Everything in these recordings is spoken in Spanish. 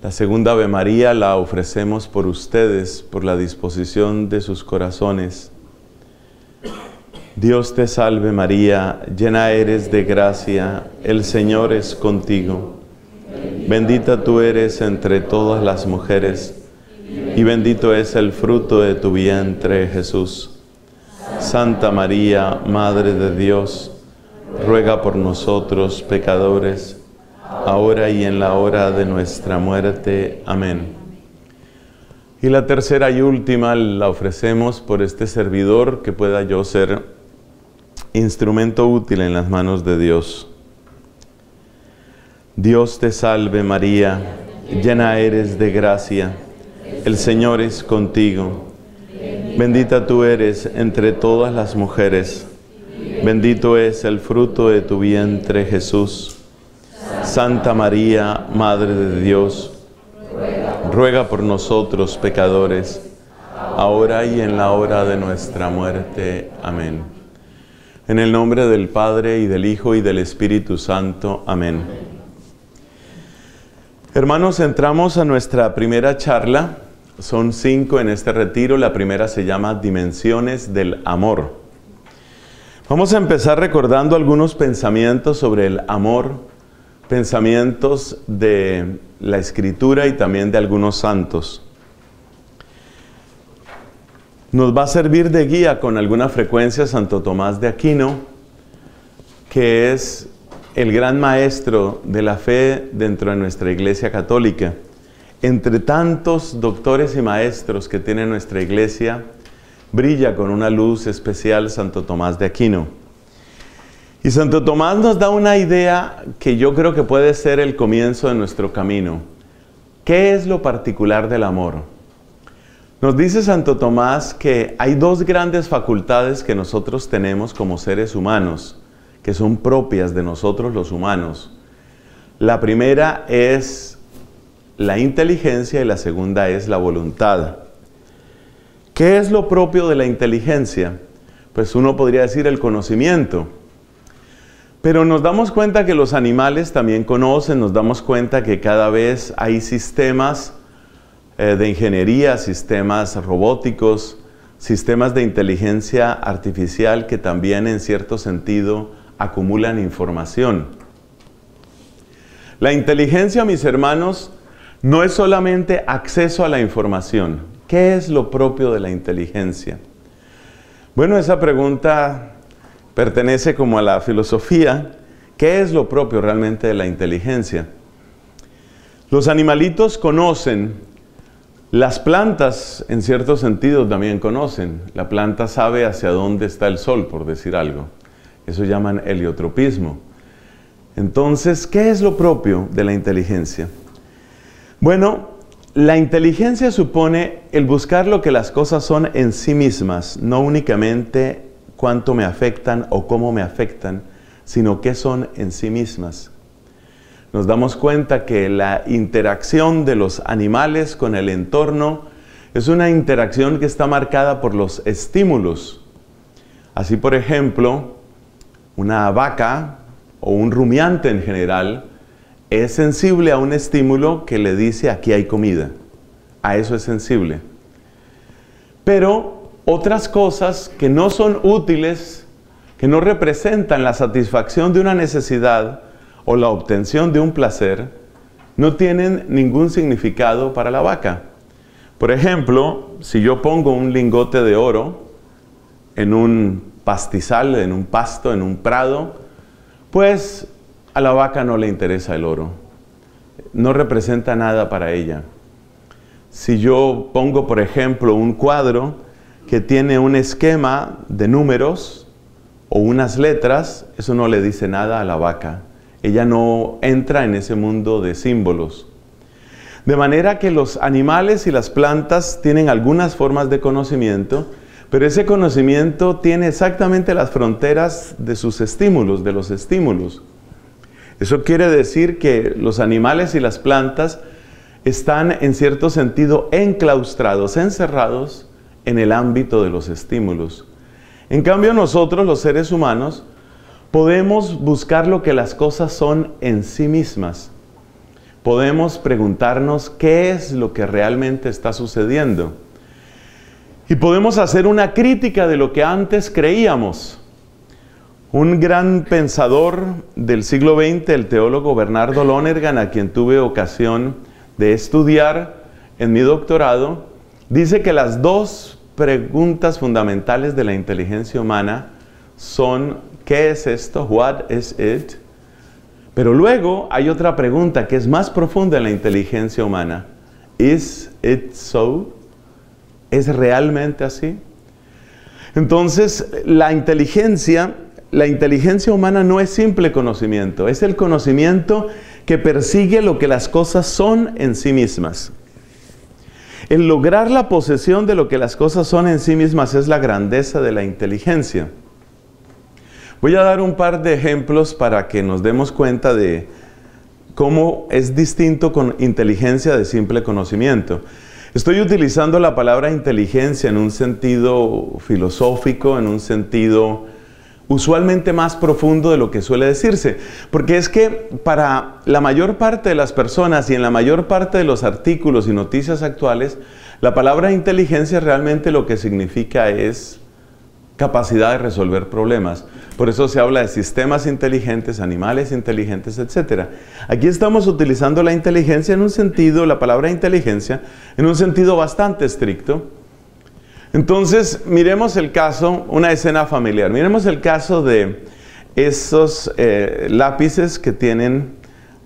La segunda Ave María la ofrecemos por ustedes, por la disposición de sus corazones. Dios te salve María, llena eres de gracia, el Señor es contigo. Bendita tú eres entre todas las mujeres, y bendito es el fruto de tu vientre, Jesús. Santa María, Madre de Dios, ruega por nosotros, pecadores, ahora y en la hora de nuestra muerte. Amén. Y la tercera y última la ofrecemos por este servidor, que pueda yo ser instrumento útil en las manos de Dios. Dios te salve María, llena eres de gracia, el Señor es contigo. Bendita tú eres entre todas las mujeres, bendito es el fruto de tu vientre, Jesús. Santa María, Madre de Dios, ruega por nosotros pecadores, ahora y en la hora de nuestra muerte. Amén. En el nombre del Padre, y del Hijo, y del Espíritu Santo. Amén. Hermanos, entramos a nuestra primera charla. Son 5 en este retiro. La primera se llama Dimensiones del Amor. Vamos a empezar recordando algunos pensamientos sobre el amor, pensamientos de la Escritura y también de algunos santos. Nos va a servir de guía con alguna frecuencia Santo Tomás de Aquino, que es el gran maestro de la fe dentro de nuestra Iglesia Católica. Entre tantos doctores y maestros que tiene nuestra Iglesia, brilla con una luz especial Santo Tomás de Aquino. Y Santo Tomás nos da una idea que yo creo que puede ser el comienzo de nuestro camino. ¿Qué es lo particular del amor? Nos dice Santo Tomás que hay 2 grandes facultades que nosotros tenemos como seres humanos, que son propias de nosotros los humanos. La primera es la inteligencia y la segunda es la voluntad. ¿Qué es lo propio de la inteligencia? Pues uno podría decir el conocimiento. Pero nos damos cuenta que los animales también conocen, nos damos cuenta que cada vez hay sistemas de ingeniería, sistemas robóticos, sistemas de inteligencia artificial que también en cierto sentido acumulan información. La inteligencia, mis hermanos, no es solamente acceso a la información. ¿Qué es lo propio de la inteligencia? Bueno, esa pregunta pertenece como a la filosofía. ¿Qué es lo propio realmente de la inteligencia? Los animalitos conocen, las plantas en cierto sentido también conocen. La planta sabe hacia dónde está el sol, por decir algo. Eso llaman heliotropismo. Entonces, ¿qué es lo propio de la inteligencia? Bueno, la inteligencia supone el buscar lo que las cosas son en sí mismas, no únicamente cuánto me afectan o cómo me afectan, sino qué son en sí mismas. Nos damos cuenta que la interacción de los animales con el entorno es una interacción que está marcada por los estímulos. Así, por ejemplo, una vaca o un rumiante en general es sensible a un estímulo que le dice aquí hay comida. A eso es sensible. Pero otras cosas que no son útiles, que no representan la satisfacción de una necesidad o la obtención de un placer, no tienen ningún significado para la vaca. Por ejemplo, si yo pongo un lingote de oro en un pastizal, en un pasto, en un prado, pues a la vaca no le interesa el oro, no representa nada para ella. Si yo pongo, por ejemplo, un cuadro que tiene un esquema de números o unas letras, eso no le dice nada a la vaca. Ella no entra en ese mundo de símbolos. De manera que los animales y las plantas tienen algunas formas de conocimiento, pero ese conocimiento tiene exactamente las fronteras de sus estímulos, de los estímulos. Eso quiere decir que los animales y las plantas están en cierto sentido enclaustrados, encerrados en el ámbito de los estímulos. En cambio nosotros, los seres humanos, podemos buscar lo que las cosas son en sí mismas. Podemos preguntarnos qué es lo que realmente está sucediendo. Y podemos hacer una crítica de lo que antes creíamos. Un gran pensador del siglo XX, el teólogo Bernardo Lonergan, a quien tuve ocasión de estudiar en mi doctorado, dice que las dos preguntas fundamentales de la inteligencia humana son: ¿qué es esto? What is it? Pero luego hay otra pregunta que es más profunda en la inteligencia humana. ¿Is it so? ¿Es realmente así? Entonces, la inteligencia humana no es simple conocimiento, es el conocimiento que persigue lo que las cosas son en sí mismas. El lograr la posesión de lo que las cosas son en sí mismas es la grandeza de la inteligencia. Voy a dar un par de ejemplos para que nos demos cuenta de cómo es distinto con inteligencia de simple conocimiento. Estoy utilizando la palabra inteligencia en un sentido filosófico, en un sentido usualmente más profundo de lo que suele decirse. Porque es que para la mayor parte de las personas y en la mayor parte de los artículos y noticias actuales, la palabra inteligencia realmente lo que significa es capacidad de resolver problemas. Por eso se habla de sistemas inteligentes, animales inteligentes, etc. Aquí estamos utilizando la inteligencia en un sentido, la palabra inteligencia, en un sentido bastante estricto. Entonces, miremos el caso, una escena familiar. Miremos el caso de esos lápices que tienen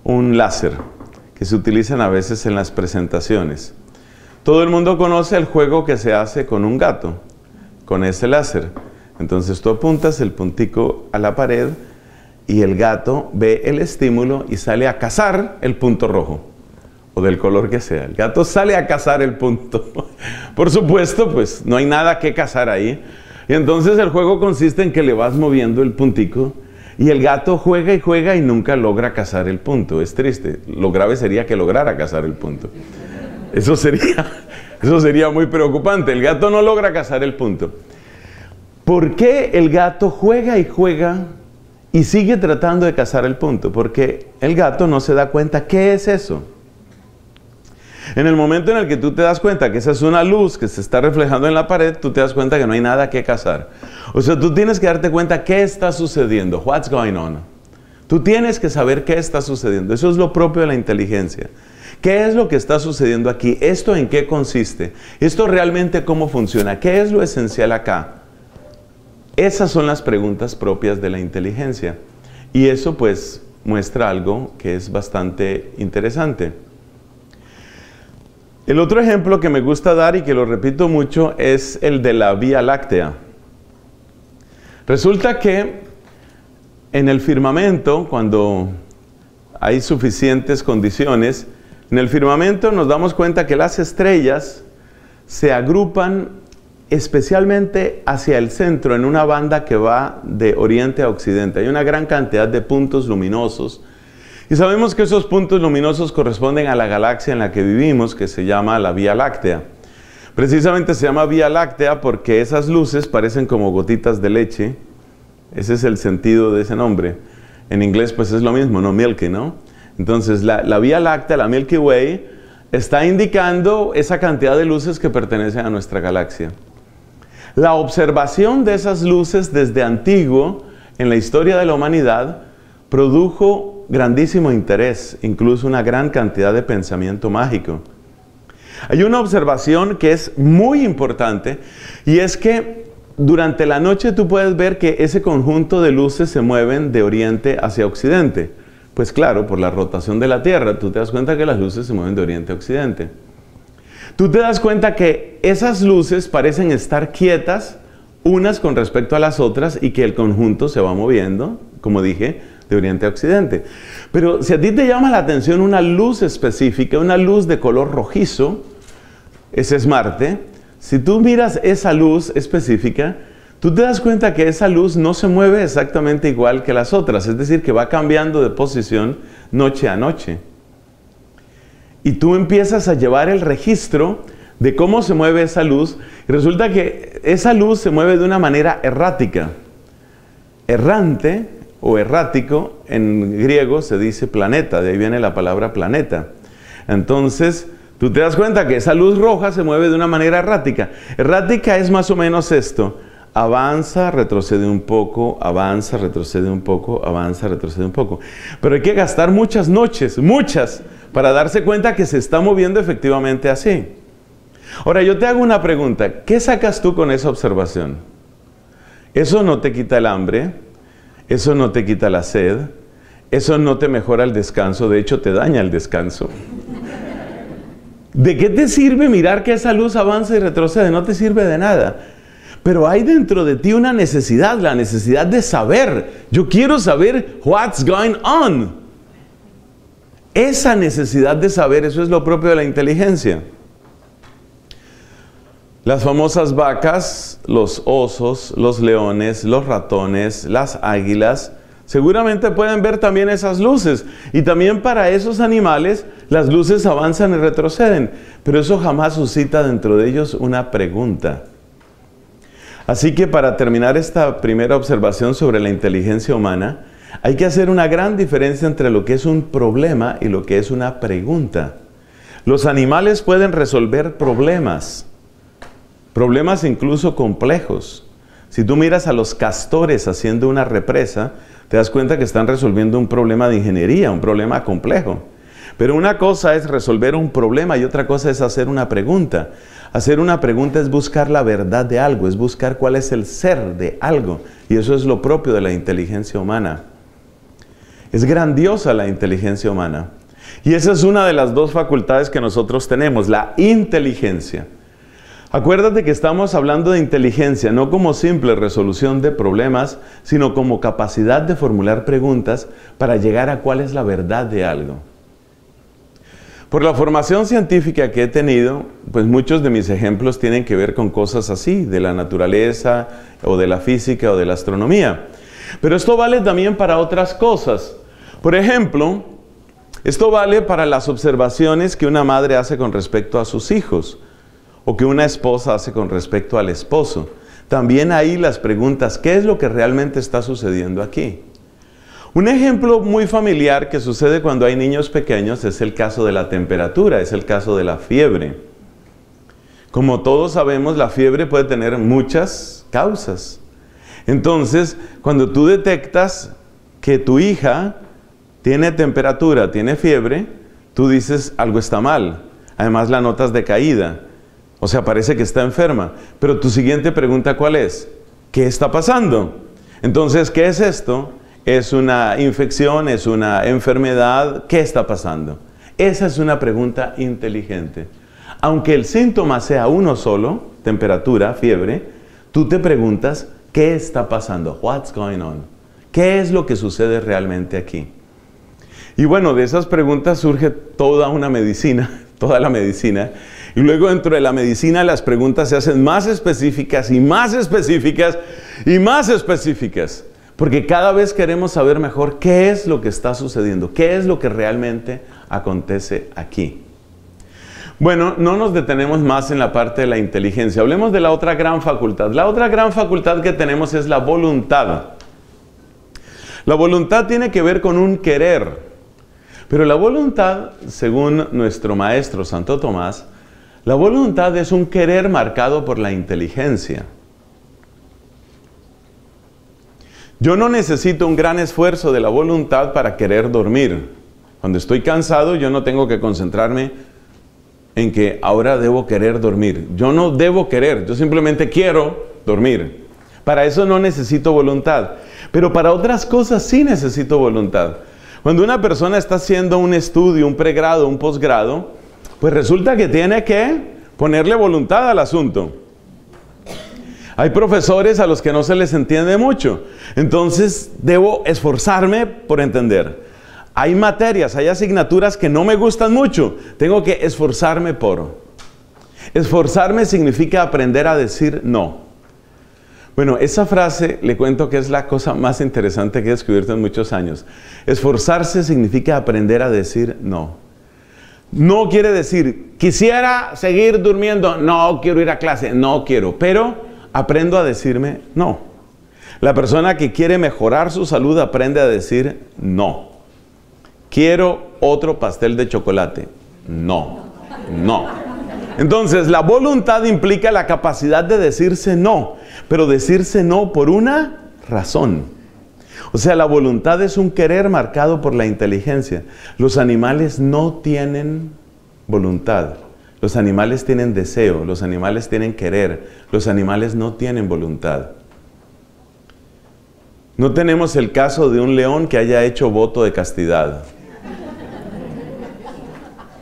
un láser, que se utilizan a veces en las presentaciones. Todo el mundo conoce el juego que se hace con un gato, con ese láser. Entonces tú apuntas el puntico a la pared y el gato ve el estímulo y sale a cazar el punto rojo o del color que sea. El gato sale a cazar el punto. Por supuesto, pues no hay nada que cazar ahí. Y entonces el juego consiste en que le vas moviendo el puntico y el gato juega y nunca logra cazar el punto. Es triste. Lo grave sería que lograra cazar el punto. Eso sería muy preocupante. El gato no logra cazar el punto. ¿Por qué el gato juega y sigue tratando de cazar el punto? Porque el gato no se da cuenta qué es eso. En el momento en el que tú te das cuenta que esa es una luz que se está reflejando en la pared, tú te das cuenta que no hay nada que cazar. O sea, tú tienes que darte cuenta qué está sucediendo. What's going on? Tú tienes que saber qué está sucediendo. Eso es lo propio de la inteligencia. ¿Qué es lo que está sucediendo aquí? ¿Esto en qué consiste? ¿Esto realmente cómo funciona? ¿Qué es lo esencial acá? Esas son las preguntas propias de la inteligencia. Y eso pues muestra algo que es bastante interesante. El otro ejemplo que me gusta dar y que lo repito mucho es el de la Vía Láctea. Resulta que en el firmamento, cuando hay suficientes condiciones, en el firmamento nos damos cuenta que las estrellas se agrupan especialmente hacia el centro en una banda que va de oriente a occidente. Hay una gran cantidad de puntos luminosos y sabemos que esos puntos luminosos corresponden a la galaxia en la que vivimos, que se llama la Vía Láctea. Precisamente se llama Vía Láctea porque esas luces parecen como gotitas de leche. Ese es el sentido de ese nombre. En inglés pues es lo mismo, ¿no? Milky, ¿no? Entonces, la Vía Láctea, la Milky Way, está indicando esa cantidad de luces que pertenecen a nuestra galaxia. La observación de esas luces desde antiguo, en la historia de la humanidad, produjo grandísimo interés, incluso una gran cantidad de pensamiento mágico. Hay una observación que es muy importante, y es que durante la noche tú puedes ver que ese conjunto de luces se mueven de oriente hacia occidente. Pues claro, por la rotación de la Tierra, tú te das cuenta que las luces se mueven de oriente a occidente. Tú te das cuenta que esas luces parecen estar quietas unas con respecto a las otras y que el conjunto se va moviendo, como dije, de Oriente a Occidente. Pero si a ti te llama la atención una luz específica, una luz de color rojizo, ese es Marte. Si tú miras esa luz específica, tú te das cuenta que esa luz no se mueve exactamente igual que las otras, es decir, que va cambiando de posición noche a noche. Y tú empiezas a llevar el registro de cómo se mueve esa luz, y resulta que esa luz se mueve de una manera errática. Errante o errático, en griego se dice planeta, de ahí viene la palabra planeta. Entonces, tú te das cuenta que esa luz roja se mueve de una manera errática. Errática es más o menos esto: avanza, retrocede un poco, avanza, retrocede un poco, avanza, retrocede un poco. Pero hay que gastar muchas noches, muchas, para darse cuenta que se está moviendo efectivamente así. Ahora, yo te hago una pregunta. ¿Qué sacas tú con esa observación? Eso no te quita el hambre, eso no te quita la sed, eso no te mejora el descanso, de hecho te daña el descanso. ¿De qué te sirve mirar que esa luz avanza y retrocede? No te sirve de nada. Pero hay dentro de ti una necesidad, la necesidad de saber. Yo quiero saber what's going on. Esa necesidad de saber, eso es lo propio de la inteligencia. Las famosas vacas, los osos, los leones, los ratones, las águilas, seguramente pueden ver también esas luces. Y también para esos animales, las luces avanzan y retroceden. Pero eso jamás suscita dentro de ellos una pregunta. Así que para terminar esta primera observación sobre la inteligencia humana, hay que hacer una gran diferencia entre lo que es un problema y lo que es una pregunta. Los animales pueden resolver problemas. Problemas incluso complejos. Si tú miras a los castores haciendo una represa, te das cuenta que están resolviendo un problema de ingeniería, un problema complejo. Pero una cosa es resolver un problema y otra cosa es hacer una pregunta. Hacer una pregunta es buscar la verdad de algo, es buscar cuál es el ser de algo. Y eso es lo propio de la inteligencia humana. Es grandiosa la inteligencia humana. Y esa es una de las dos facultades que nosotros tenemos, la inteligencia. Acuérdate que estamos hablando de inteligencia, no como simple resolución de problemas, sino como capacidad de formular preguntas para llegar a cuál es la verdad de algo. Por la formación científica que he tenido, pues muchos de mis ejemplos tienen que ver con cosas así, de la naturaleza, o de la física, o de la astronomía. Pero esto vale también para otras cosas. Por ejemplo, esto vale para las observaciones que una madre hace con respecto a sus hijos, o que una esposa hace con respecto al esposo. También ahí las preguntas, ¿qué es lo que realmente está sucediendo aquí? Un ejemplo muy familiar que sucede cuando hay niños pequeños es el caso de la temperatura, es el caso de la fiebre. Como todos sabemos, la fiebre puede tener muchas causas. Entonces, cuando tú detectas que tu hija tiene temperatura, tiene fiebre, tú dices, algo está mal. Además, la notas decaída. O sea, parece que está enferma. Pero tu siguiente pregunta, ¿cuál es? ¿Qué está pasando? Entonces, ¿qué es esto? ¿Es una infección? ¿Es una enfermedad? ¿Qué está pasando? Esa es una pregunta inteligente. Aunque el síntoma sea uno solo, temperatura, fiebre, tú te preguntas, ¿qué está pasando? What's going on? ¿Qué es lo que sucede realmente aquí? Y bueno, de esas preguntas surge toda una medicina, toda la medicina. Y luego dentro de la medicina las preguntas se hacen más específicas y más específicas y más específicas. Porque cada vez queremos saber mejor qué es lo que está sucediendo, qué es lo que realmente acontece aquí. Bueno, no nos detenemos más en la parte de la inteligencia. Hablemos de la otra gran facultad. La otra gran facultad que tenemos es la voluntad. La voluntad tiene que ver con un querer. Pero la voluntad, según nuestro maestro Santo Tomás, la voluntad es un querer marcado por la inteligencia. Yo no necesito un gran esfuerzo de la voluntad para querer dormir. Cuando estoy cansado, yo no tengo que concentrarme en que ahora debo querer dormir. Yo no debo querer, yo simplemente quiero dormir. Para eso no necesito voluntad. Pero para otras cosas sí necesito voluntad. Cuando una persona está haciendo un estudio, un pregrado, un posgrado, pues resulta que tiene que ponerle voluntad al asunto. Hay profesores a los que no se les entiende mucho, entonces debo esforzarme por entender. Hay materias, hay asignaturas que no me gustan mucho, tengo que esforzarme por. Esforzarme significa aprender a decir no. Bueno, esa frase, le cuento que es la cosa más interesante que he descubierto en muchos años. Esforzarse significa aprender a decir no. No quiere decir, quisiera seguir durmiendo, no quiero ir a clase, no quiero, pero aprendo a decirme no. La persona que quiere mejorar su salud aprende a decir no. Quiero otro pastel de chocolate. No, no. Entonces, la voluntad implica la capacidad de decirse no, pero decirse no por una razón. O sea, la voluntad es un querer marcado por la inteligencia. Los animales no tienen voluntad. Los animales tienen deseo, los animales tienen querer, los animales no tienen voluntad. No tenemos el caso de un león que haya hecho voto de castidad.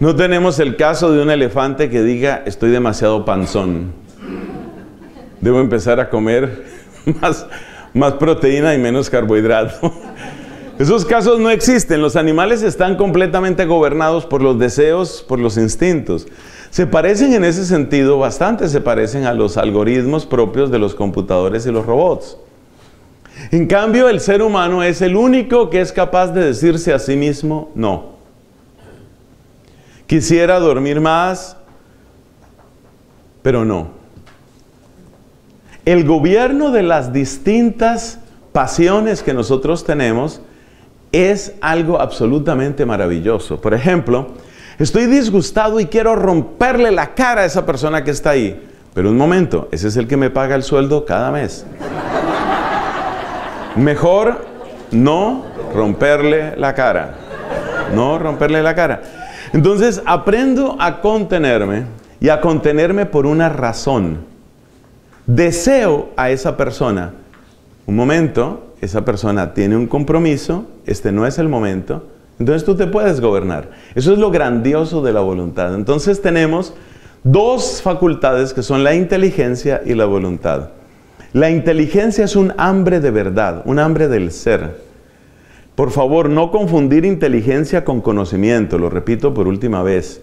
No tenemos el caso de un elefante que diga, estoy demasiado panzón. Debo empezar a comer más proteína y menos carbohidrato. Esos casos no existen. Los animales están completamente gobernados por los deseos, por los instintos. Se parecen en ese sentido, bastante se parecen a los algoritmos propios de los computadores y los robots. En cambio, el ser humano es el único que es capaz de decirse a sí mismo no. Quisiera dormir más, pero no. El gobierno de las distintas pasiones que nosotros tenemos es algo absolutamente maravilloso. Por ejemplo, estoy disgustado y quiero romperle la cara a esa persona que está ahí. Pero un momento, ese es el que me paga el sueldo cada mes. Mejor no romperle la cara. No romperle la cara. Entonces, aprendo a contenerme y a contenerme por una razón. Deseo a esa persona. Un momento, esa persona tiene un compromiso, este no es el momento. Entonces, tú te puedes gobernar. Eso es lo grandioso de la voluntad. Entonces, tenemos dos facultades que son la inteligencia y la voluntad. La inteligencia es un hambre de verdad, un hambre del ser. Por favor, no confundir inteligencia con conocimiento. Lo repito por última vez.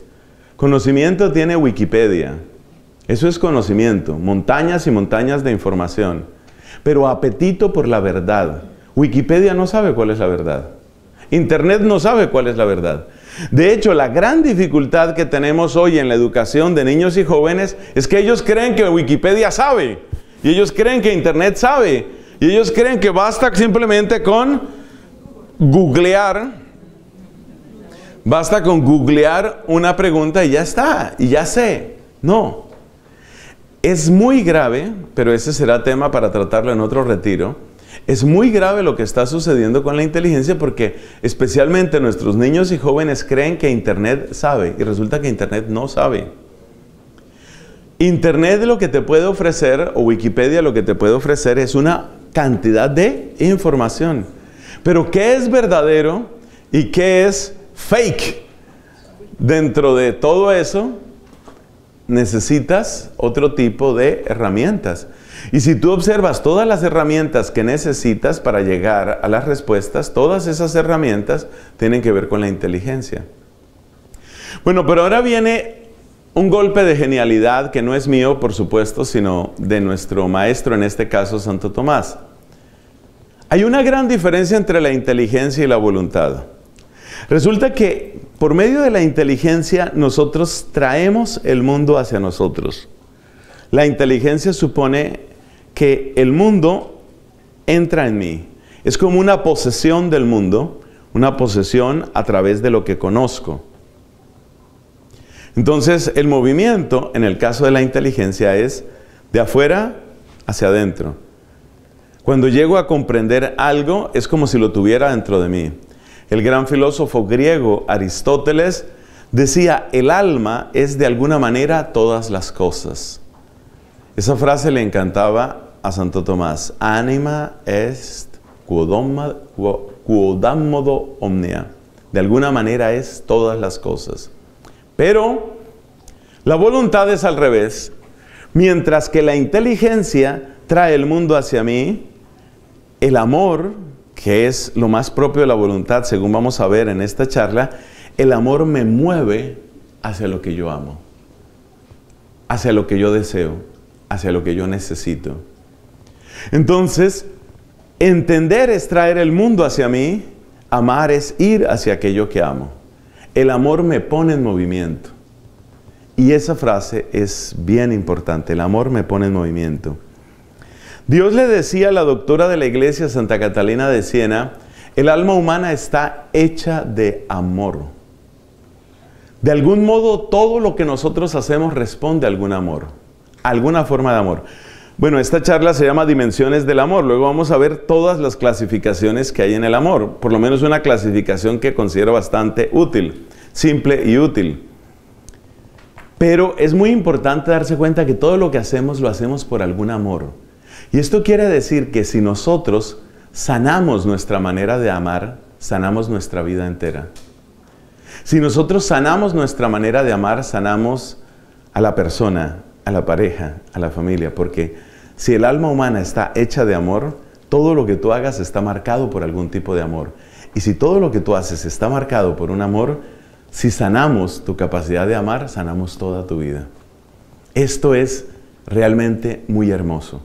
Conocimiento tiene Wikipedia. Eso es conocimiento. Montañas y montañas de información. Pero apetito por la verdad. Wikipedia no sabe cuál es la verdad. Internet no sabe cuál es la verdad. De hecho, la gran dificultad que tenemos hoy en la educación de niños y jóvenes es que ellos creen que Wikipedia sabe. Y ellos creen que Internet sabe. Y ellos creen que basta simplemente con googlear, basta con googlear una pregunta y ya está, y ya sé. No. Es muy grave, pero ese será tema para tratarlo en otro retiro. Es muy grave lo que está sucediendo con la inteligencia porque especialmente nuestros niños y jóvenes creen que Internet sabe y resulta que Internet no sabe. Internet lo que te puede ofrecer o Wikipedia lo que te puede ofrecer es una cantidad de información. Pero ¿qué es verdadero y qué es fake? Dentro de todo eso, necesitas otro tipo de herramientas. Y si tú observas todas las herramientas que necesitas para llegar a las respuestas, todas esas herramientas tienen que ver con la inteligencia. Bueno, pero ahora viene un golpe de genialidad que no es mío, por supuesto, sino de nuestro maestro, en este caso, Santo Tomás. Hay una gran diferencia entre la inteligencia y la voluntad. Resulta que por medio de la inteligencia nosotros traemos el mundo hacia nosotros. La inteligencia supone que el mundo entra en mí. Es como una posesión del mundo, una posesión a través de lo que conozco. Entonces, el movimiento, en el caso de la inteligencia, es de afuera hacia adentro. Cuando llego a comprender algo, es como si lo tuviera dentro de mí. El gran filósofo griego Aristóteles decía, el alma es de alguna manera todas las cosas. Esa frase le encantaba a Santo Tomás. Anima est quodam modo omnia. De alguna manera es todas las cosas. Pero la voluntad es al revés. Mientras que la inteligencia trae el mundo hacia mí, el amor, que es lo más propio de la voluntad, según vamos a ver en esta charla, el amor me mueve hacia lo que yo amo, hacia lo que yo deseo, hacia lo que yo necesito. Entonces, entender es traer el mundo hacia mí, amar es ir hacia aquello que amo. El amor me pone en movimiento. Y esa frase es bien importante, el amor me pone en movimiento. Dios le decía a la doctora de la iglesia, Santa Catalina de Siena, el alma humana está hecha de amor. De algún modo, todo lo que nosotros hacemos responde a algún amor, a alguna forma de amor. Bueno, esta charla se llama Dimensiones del Amor. Luego vamos a ver todas las clasificaciones que hay en el amor. Por lo menos una clasificación que considero bastante útil, simple y útil. Pero es muy importante darse cuenta que todo lo hacemos por algún amor. Y esto quiere decir que si nosotros sanamos nuestra manera de amar, sanamos nuestra vida entera. Si nosotros sanamos nuestra manera de amar, sanamos a la persona, a la pareja, a la familia. Porque si el alma humana está hecha de amor, todo lo que tú hagas está marcado por algún tipo de amor. Y si todo lo que tú haces está marcado por un amor, si sanamos tu capacidad de amar, sanamos toda tu vida. Esto es realmente muy hermoso.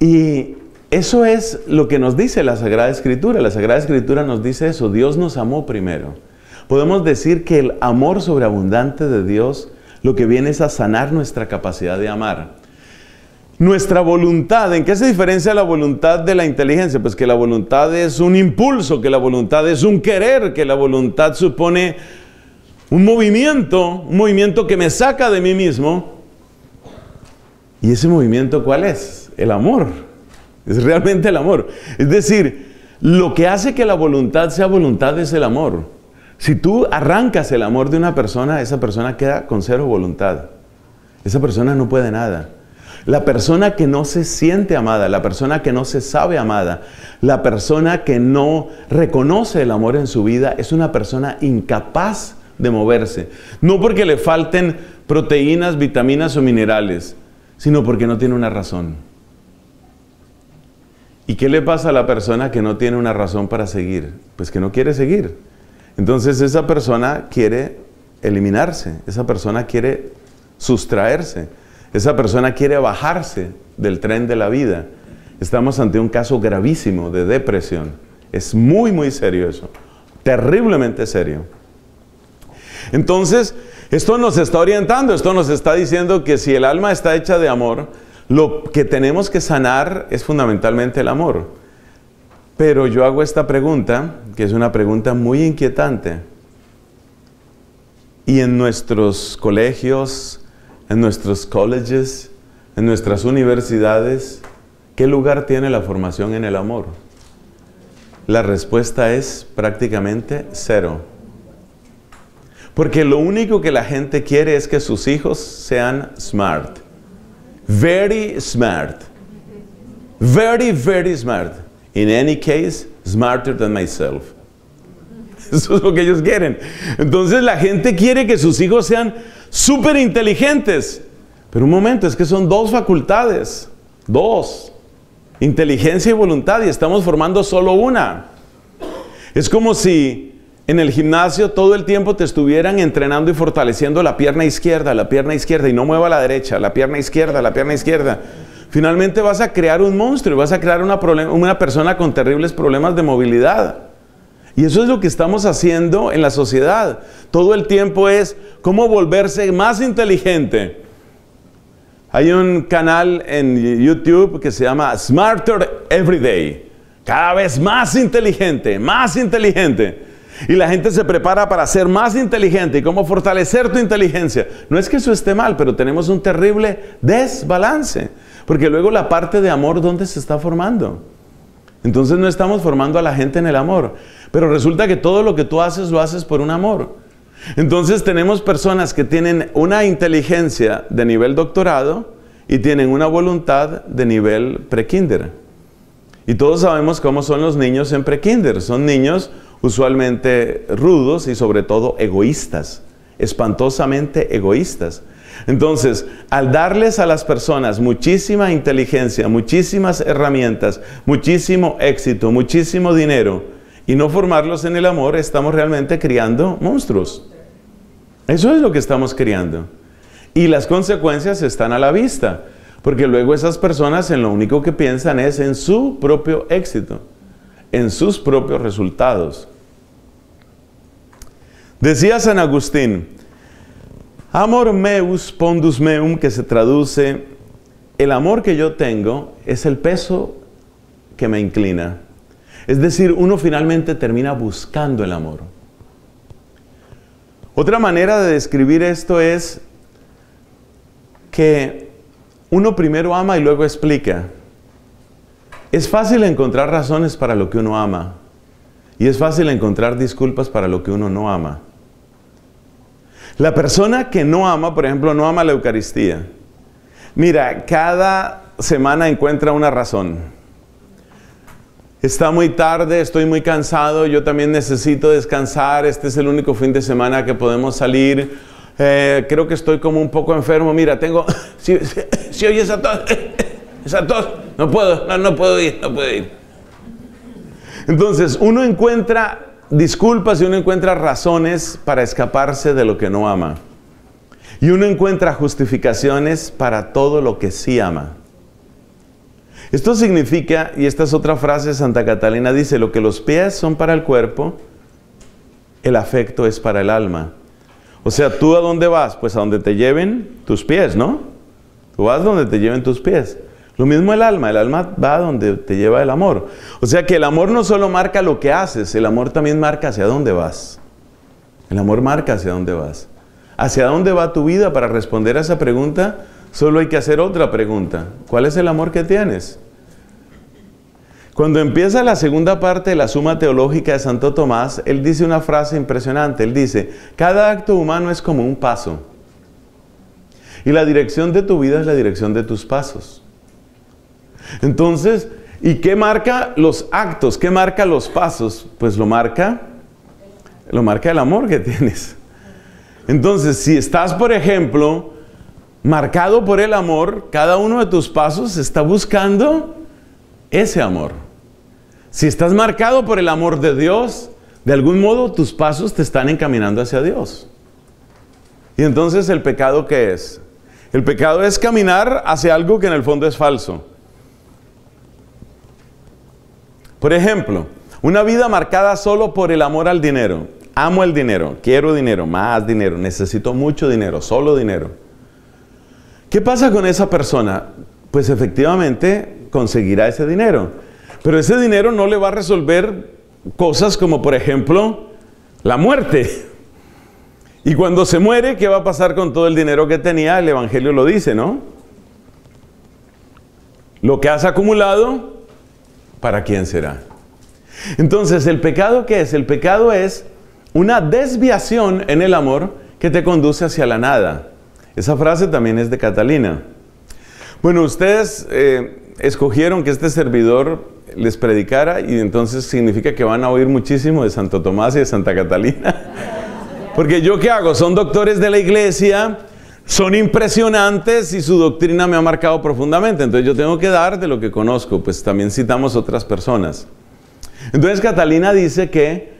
Y eso es lo que nos dice la Sagrada Escritura. La Sagrada Escritura nos dice eso, Dios nos amó primero. Podemos decir que el amor sobreabundante de Dios lo que viene es a sanar nuestra capacidad de amar. Nuestra voluntad, ¿en qué se diferencia la voluntad de la inteligencia? Pues que la voluntad es un impulso, que la voluntad es un querer, que la voluntad supone un movimiento que me saca de mí mismo. ¿Y ese movimiento cuál es? El amor. Es realmente el amor. Es decir, lo que hace que la voluntad es el amor. Si tú arrancas el amor de una persona, esa persona queda con cero voluntad. Esa persona no puede nada. La persona que no se siente amada, la persona que no se sabe amada, la persona que no reconoce el amor en su vida, es una persona incapaz de moverse. No porque le falten proteínas, vitaminas o minerales, sino porque no tiene una razón. ¿Y qué le pasa a la persona que no tiene una razón para seguir? Pues que no quiere seguir. Entonces esa persona quiere eliminarse, esa persona quiere sustraerse. Esa persona quiere bajarse del tren de la vida. Estamos ante un caso gravísimo de depresión. Es muy, muy serio eso. Terriblemente serio. Entonces, esto nos está orientando, esto nos está diciendo que si el alma está hecha de amor, lo que tenemos que sanar es fundamentalmente el amor. Pero yo hago esta pregunta, que es una pregunta muy inquietante. Y en nuestros colegios, en nuestros colleges, en nuestras universidades, ¿qué lugar tiene la formación en el amor? La respuesta es prácticamente cero. Porque lo único que la gente quiere es que sus hijos sean smart. Very smart. Very, very smart. In any case, smarter than myself. Eso es lo que ellos quieren. Entonces la gente quiere que sus hijos sean súper inteligentes. Pero un momento, es que son dos facultades. Dos. Inteligencia y voluntad. Y estamos formando solo una. Es como si en el gimnasio todo el tiempo te estuvieran entrenando y fortaleciendo la pierna izquierda, y no mueva la derecha, la pierna izquierda, la pierna izquierda. Finalmente vas a crear un monstruo y vas a crear una persona con terribles problemas de movilidad. Y eso es lo que estamos haciendo en la sociedad. Todo el tiempo es cómo volverse más inteligente. Hay un canal en YouTube que se llama Smarter Everyday. Cada vez más inteligente, más inteligente. Y la gente se prepara para ser más inteligente y cómo fortalecer tu inteligencia. No es que eso esté mal, pero tenemos un terrible desbalance. Porque luego la parte de amor, ¿dónde se está formando? Entonces no estamos formando a la gente en el amor. Pero resulta que todo lo que tú haces, lo haces por un amor. Entonces tenemos personas que tienen una inteligencia de nivel doctorado y tienen una voluntad de nivel prekinder. Y todos sabemos cómo son los niños en prekinder. Son niños usualmente rudos y sobre todo egoístas. Espantosamente egoístas. Entonces, al darles a las personas muchísima inteligencia, muchísimas herramientas, muchísimo éxito, muchísimo dinero, y no formarlos en el amor, estamos realmente criando monstruos. Eso es lo que estamos criando. Y las consecuencias están a la vista, porque luego esas personas en lo único que piensan es en su propio éxito, en sus propios resultados. Decía San Agustín, amor meus pondus meum, que se traduce, el amor que yo tengo es el peso que me inclina. Es decir, uno finalmente termina buscando el amor. Otra manera de describir esto es que uno primero ama y luego explica. Es fácil encontrar razones para lo que uno ama y es fácil encontrar disculpas para lo que uno no ama. La persona que no ama, por ejemplo, no ama la Eucaristía. Mira, cada semana encuentra una razón. Está muy tarde, estoy muy cansado, yo también necesito descansar, este es el único fin de semana que podemos salir, creo que estoy como un poco enfermo, mira, tengo... si oyes esa tos, no puedo ir. Entonces, uno encuentra disculpas y uno encuentra razones para escaparse de lo que no ama. Y uno encuentra justificaciones para todo lo que sí ama. Esto significa, y esta es otra frase de Santa Catalina, dice, lo que los pies son para el cuerpo, el afecto es para el alma. O sea, ¿tú a dónde vas? Pues a donde te lleven tus pies, ¿no? Tú vas donde te lleven tus pies. Lo mismo el alma va a donde te lleva el amor. O sea que el amor no solo marca lo que haces, el amor también marca hacia dónde vas. El amor marca hacia dónde vas. ¿Hacia dónde va tu vida? Para responder a esa pregunta, solo hay que hacer otra pregunta. ¿Cuál es el amor que tienes? Cuando empieza la segunda parte de la Suma Teológica de Santo Tomás, él dice una frase impresionante. Él dice, cada acto humano es como un paso. Y la dirección de tu vida es la dirección de tus pasos. Entonces, ¿y qué marca los actos? ¿Qué marca los pasos? Pues lo marca el amor que tienes. Entonces, si estás, por ejemplo, marcado por el amor, cada uno de tus pasos está buscando ese amor. Si estás marcado por el amor de Dios, de algún modo tus pasos te están encaminando hacia Dios. Y entonces, ¿el pecado qué es? El pecado es caminar hacia algo que en el fondo es falso. Por ejemplo, una vida marcada solo por el amor al dinero. Amo el dinero, quiero dinero, más dinero, necesito mucho dinero, solo dinero. ¿Qué pasa con esa persona? Pues efectivamente conseguirá ese dinero. Pero ese dinero no le va a resolver cosas como, por ejemplo, la muerte. Y cuando se muere, ¿qué va a pasar con todo el dinero que tenía? El Evangelio lo dice, ¿no? Lo que has acumulado, ¿para quién será? Entonces, ¿el pecado qué es? El pecado es una desviación en el amor que te conduce hacia la nada. Esa frase también es de Catalina. Bueno, ustedes escogieron que este servidor les predicara y entonces significa que van a oír muchísimo de Santo Tomás y de Santa Catalina. Porque ¿yo qué hago? Son doctores de la Iglesia, son impresionantes y su doctrina me ha marcado profundamente. Entonces yo tengo que dar de lo que conozco, pues también citamos otras personas. Entonces Catalina dice que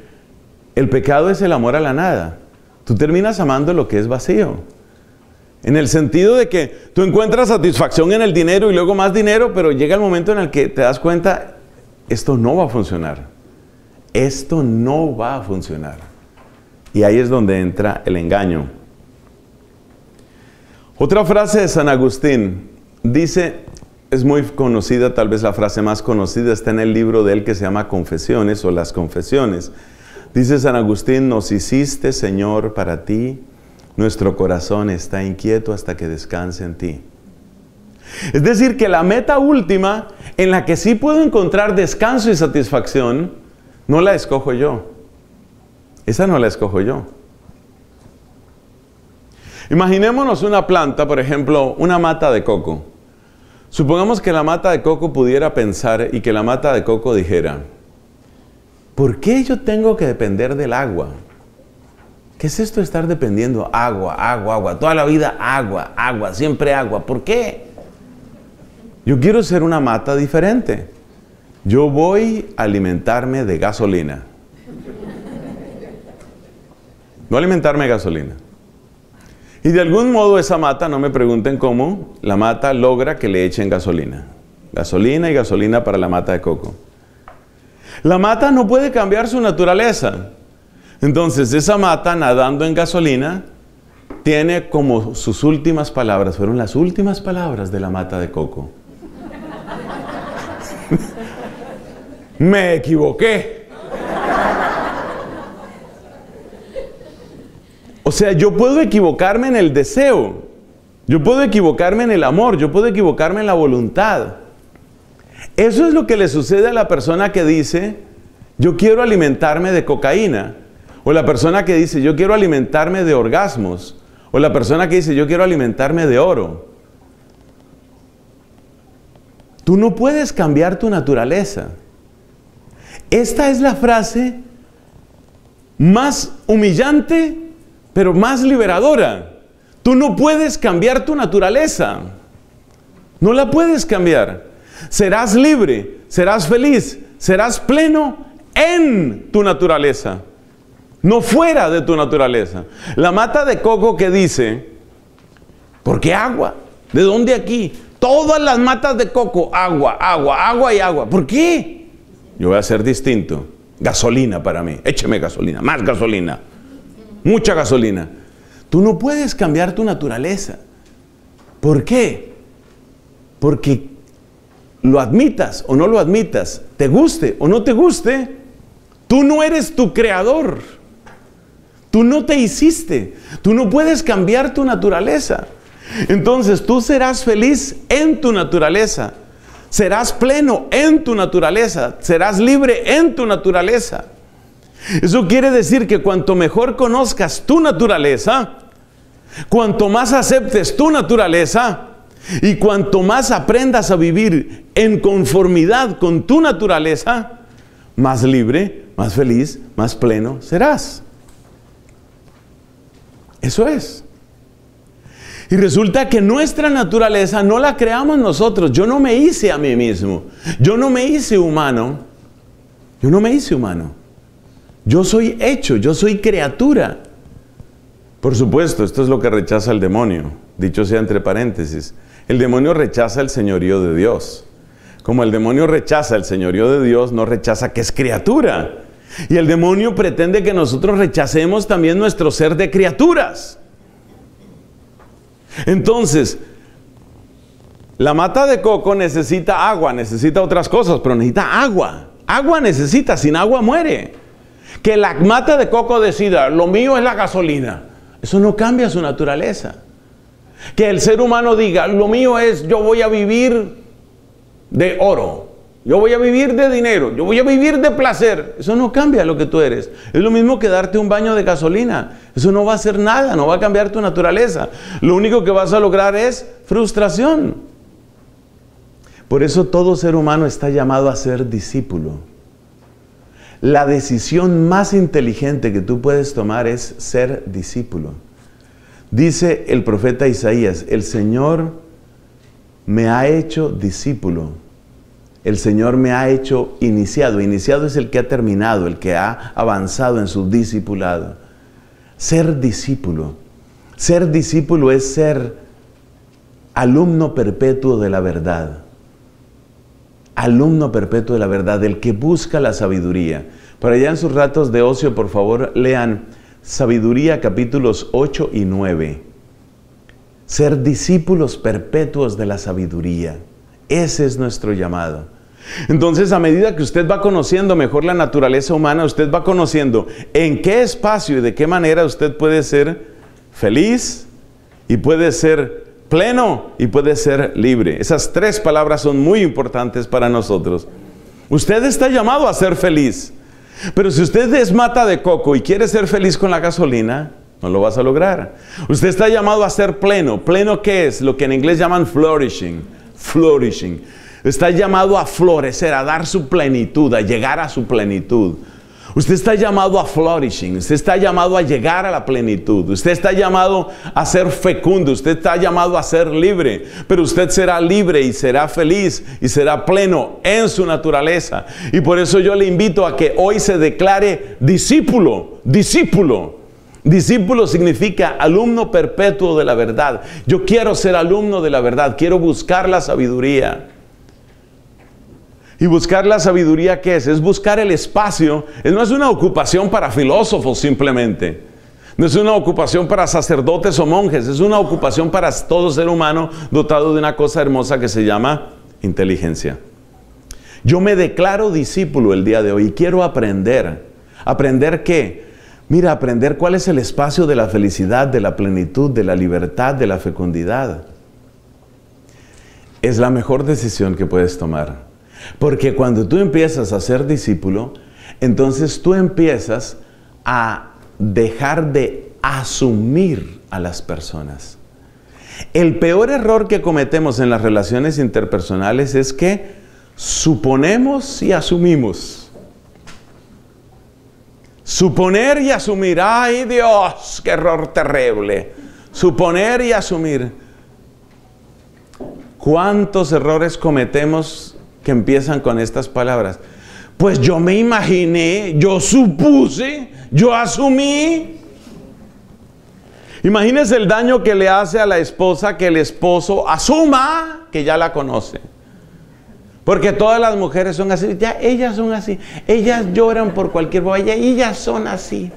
el pecado es el amor a la nada. Tú terminas amando lo que es vacío. En el sentido de que tú encuentras satisfacción en el dinero y luego más dinero, pero llega el momento en el que te das cuenta, esto no va a funcionar. Esto no va a funcionar. Y ahí es donde entra el engaño. Otra frase de San Agustín dice, es muy conocida, tal vez la frase más conocida, está en el libro de él que se llama Confesiones o las Confesiones. Dice San Agustín, nos hiciste, Señor, para ti. Nuestro corazón está inquieto hasta que descanse en ti. Es decir, que la meta última en la que sí puedo encontrar descanso y satisfacción, no la escojo yo. Esa no la escojo yo. Imaginémonos una planta, por ejemplo, una mata de coco. Supongamos que la mata de coco pudiera pensar y que la mata de coco dijera, ¿por qué yo tengo que depender del agua? ¿Qué es esto de estar dependiendo? Agua, agua, agua. Toda la vida agua, agua, siempre agua. ¿Por qué? Yo quiero ser una mata diferente. Yo voy a alimentarme de gasolina. Voy a alimentarme de gasolina. Y de algún modo esa mata, no me pregunten cómo, la mata logra que le echen gasolina. Gasolina y gasolina para la mata de coco. La mata no puede cambiar su naturaleza. Entonces, esa mata nadando en gasolina tiene como sus últimas palabras, fueron las últimas palabras de la mata de coco. Me equivoqué. O sea, yo puedo equivocarme en el deseo, yo puedo equivocarme en el amor, yo puedo equivocarme en la voluntad. Eso es lo que le sucede a la persona que dice, yo quiero alimentarme de cocaína. O la persona que dice, yo quiero alimentarme de orgasmos. O la persona que dice, yo quiero alimentarme de oro. Tú no puedes cambiar tu naturaleza. Esta es la frase más humillante, pero más liberadora. Tú no puedes cambiar tu naturaleza. No la puedes cambiar. Serás libre, serás feliz, serás pleno en tu naturaleza, no fuera de tu naturaleza. La mata de coco que dice, ¿por qué agua? ¿De dónde aquí? Todas las matas de coco, agua, agua, agua y agua. ¿Por qué? Yo voy a ser distinto. Gasolina para mí, écheme gasolina, más gasolina, mucha gasolina. Tú no puedes cambiar tu naturaleza. ¿Por qué? Porque lo admitas o no lo admitas, te guste o no te guste, tú no eres tu creador. Tú no te hiciste. Tú no puedes cambiar tu naturaleza. Entonces tú serás feliz en tu naturaleza. Serás pleno en tu naturaleza. Serás libre en tu naturaleza. Eso quiere decir que cuanto mejor conozcas tu naturaleza, cuanto más aceptes tu naturaleza, y cuanto más aprendas a vivir en conformidad con tu naturaleza, más libre, más feliz, más pleno serás. Eso es. Y resulta que nuestra naturaleza no la creamos nosotros. Yo no me hice a mí mismo. Yo no me hice humano. Yo no me hice humano. Yo soy hecho, yo soy criatura. Por supuesto, esto es lo que rechaza el demonio. Dicho sea entre paréntesis. El demonio rechaza el señorío de Dios. Como el demonio rechaza el señorío de Dios, no rechaza que es criatura. Y el demonio pretende que nosotros rechacemos también nuestro ser de criaturas. Entonces, la mata de coco necesita agua, necesita otras cosas, pero necesita agua. Agua necesita, sin agua muere. Que la mata de coco decida, lo mío es la gasolina. Eso no cambia su naturaleza. Que el ser humano diga, lo mío es, yo voy a vivir de oro, yo voy a vivir de dinero, yo voy a vivir de placer. Eso no cambia lo que tú eres. Es lo mismo que darte un baño de gasolina. Eso no va a hacer nada, no va a cambiar tu naturaleza. Lo único que vas a lograr es frustración. Por eso todo ser humano está llamado a ser discípulo. La decisión más inteligente que tú puedes tomar es ser discípulo. Dice el profeta Isaías, el Señor me ha hecho discípulo, el Señor me ha hecho iniciado. Iniciado es el que ha terminado, el que ha avanzado en su discipulado. Ser discípulo es ser alumno perpetuo de la verdad. Alumno perpetuo de la verdad, el que busca la sabiduría. Por allá en sus ratos de ocio, por favor, lean Sabiduría, capítulos 8 y 9. Ser discípulos perpetuos de la sabiduría. Ese es nuestro llamado. Entonces, a medida que usted va conociendo mejor la naturaleza humana, usted va conociendo en qué espacio y de qué manera usted puede ser feliz y puede ser pleno y puede ser libre. Esas tres palabras son muy importantes para nosotros. Usted está llamado a ser feliz. Pero si usted es mata de coco y quiere ser feliz con la gasolina, no lo vas a lograr. Usted está llamado a ser pleno. ¿Pleno qué es? Lo que en inglés llaman flourishing. Flourishing. Está llamado a florecer, a dar su plenitud, a llegar a su plenitud. Usted está llamado a flourishing, usted está llamado a llegar a la plenitud, usted está llamado a ser fecundo, usted está llamado a ser libre, pero usted será libre y será feliz y será pleno en su naturaleza. Y por eso yo le invito a que hoy se declare discípulo, discípulo. Discípulo significa alumno perpetuo de la verdad. Yo quiero ser alumno de la verdad, quiero buscar la sabiduría. ¿Y buscar la sabiduría qué es? Es buscar el espacio. No es una ocupación para filósofos simplemente. No es una ocupación para sacerdotes o monjes. Es una ocupación para todo ser humano dotado de una cosa hermosa que se llama inteligencia. Yo me declaro discípulo el día de hoy y quiero aprender. ¿Aprender qué? Mira, aprender cuál es el espacio de la felicidad, de la plenitud, de la libertad, de la fecundidad. Es la mejor decisión que puedes tomar. Porque cuando tú empiezas a ser discípulo, entonces tú empiezas a dejar de asumir a las personas. El peor error que cometemos en las relaciones interpersonales es que suponemos y asumimos. Suponer y asumir. ¡Ay, Dios! ¡Qué error terrible! Suponer y asumir. ¿Cuántos errores cometemos que empiezan con estas palabras? Pues yo me imaginé, yo supuse, yo asumí. Imagínese el daño que le hace a la esposa que el esposo asuma que ya la conoce. Porque todas las mujeres son así, ya ellas son así, ellas lloran por cualquier boballa, ellas son así.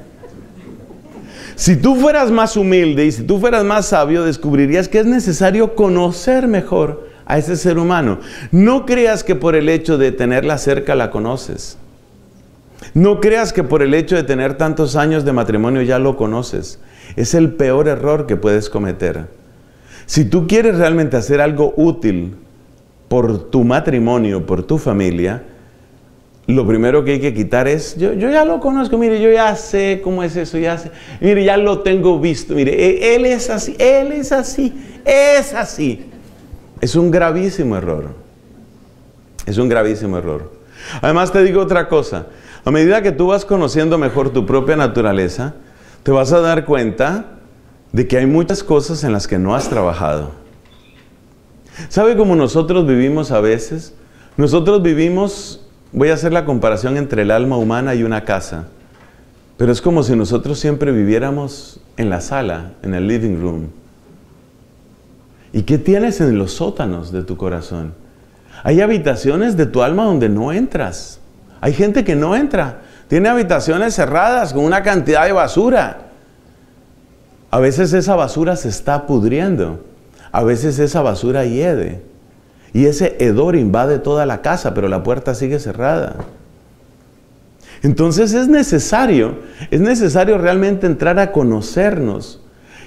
Si tú fueras más humilde y si tú fueras más sabio, descubrirías que es necesario conocer mejor a ese ser humano. No creas que por el hecho de tenerla cerca la conoces. No creas que por el hecho de tener tantos años de matrimonio ya lo conoces. Es el peor error que puedes cometer. Si tú quieres realmente hacer algo útil por tu matrimonio, por tu familia, lo primero que hay que quitar es, yo ya lo conozco, mire, yo ya sé cómo es eso, ya sé, mire, ya lo tengo visto, mire, él es así, él es así, es así. Es un gravísimo error. Es un gravísimo error. Además te digo otra cosa. A medida que tú vas conociendo mejor tu propia naturaleza, te vas a dar cuenta de que hay muchas cosas en las que no has trabajado. ¿Sabe cómo nosotros vivimos a veces? Nosotros vivimos, voy a hacer la comparación entre el alma humana y una casa. Pero es como si nosotros siempre viviéramos en la sala, en el living room. ¿Y qué tienes en los sótanos de tu corazón? Hay habitaciones de tu alma donde no entras. Hay gente que no entra. Tiene habitaciones cerradas con una cantidad de basura. A veces esa basura se está pudriendo. A veces esa basura hiede. Y ese hedor invade toda la casa, pero la puerta sigue cerrada. Entonces es necesario realmente entrar a conocernos.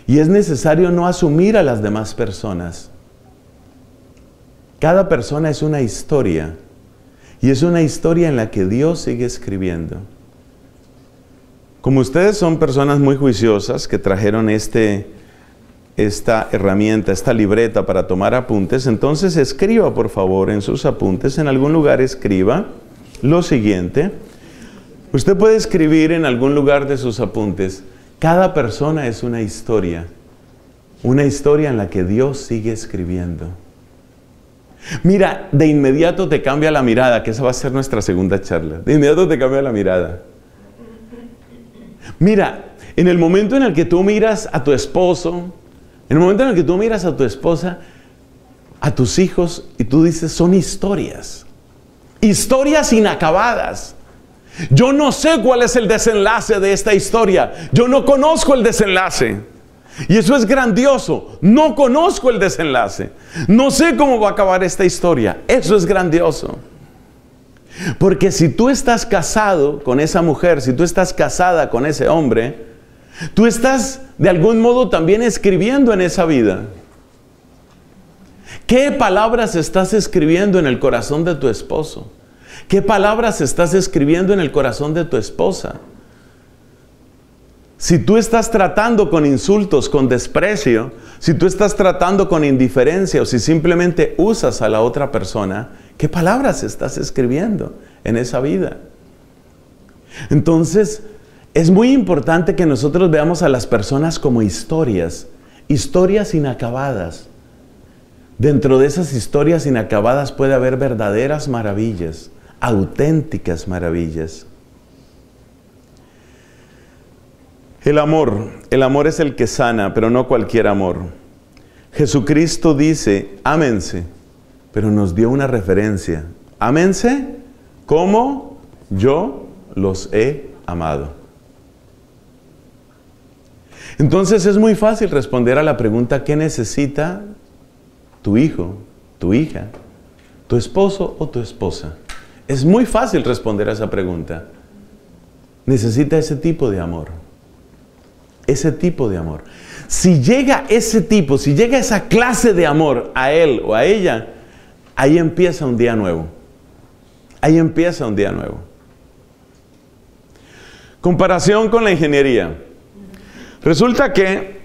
Y es necesario no asumir a las demás personas. Cada persona es una historia. Y es una historia en la que Dios sigue escribiendo. Como ustedes son personas muy juiciosas que trajeron esta herramienta, esta libreta para tomar apuntes, entonces escriba por favor en sus apuntes, en algún lugar escriba lo siguiente. Usted puede escribir en algún lugar de sus apuntes: cada persona es una historia en la que Dios sigue escribiendo. Mira, de inmediato te cambia la mirada, que esa va a ser nuestra segunda charla. De inmediato te cambia la mirada. Mira, en el momento en el que tú miras a tu esposo, en el momento en el que tú miras a tu esposa, a tus hijos, y tú dices, son historias. Historias inacabadas. Yo no sé cuál es el desenlace de esta historia. Yo no conozco el desenlace. Y eso es grandioso. No conozco el desenlace. No sé cómo va a acabar esta historia. Eso es grandioso. Porque si tú estás casado con esa mujer, si tú estás casada con ese hombre, tú estás de algún modo también escribiendo en esa vida. ¿Qué palabras estás escribiendo en el corazón de tu esposo? ¿Qué palabras estás escribiendo en el corazón de tu esposa? Si tú estás tratando con insultos, con desprecio, si tú estás tratando con indiferencia o si simplemente usas a la otra persona, ¿qué palabras estás escribiendo en esa vida? Entonces, es muy importante que nosotros veamos a las personas como historias, historias inacabadas. Dentro de esas historias inacabadas puede haber verdaderas maravillas, auténticas maravillas. El amor es el que sana, pero no cualquier amor. Jesucristo dice, ámense, pero nos dio una referencia. Ámense como yo los he amado. Entonces es muy fácil responder a la pregunta, ¿qué necesita tu hijo, tu hija, tu esposo o tu esposa? Es muy fácil responder a esa pregunta. Necesita ese tipo de amor. Ese tipo de amor. Si llega ese tipo, si llega esa clase de amor a él o a ella, ahí empieza un día nuevo. Ahí empieza un día nuevo. Comparación con la ingeniería. Resulta que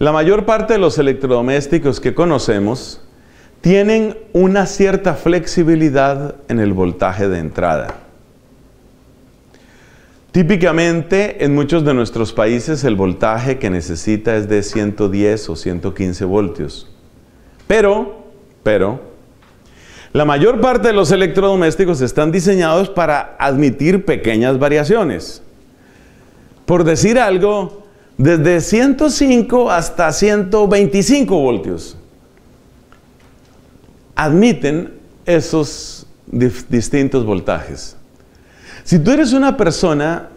la mayor parte de los electrodomésticos que conocemos tienen una cierta flexibilidad en el voltaje de entrada. Típicamente, en muchos de nuestros países, el voltaje que necesita es de 110 o 115 voltios. Pero, la mayor parte de los electrodomésticos están diseñados para admitir pequeñas variaciones. Por decir algo, desde 105 hasta 125 voltios. Admiten esos distintos voltajes. Si tú eres una persona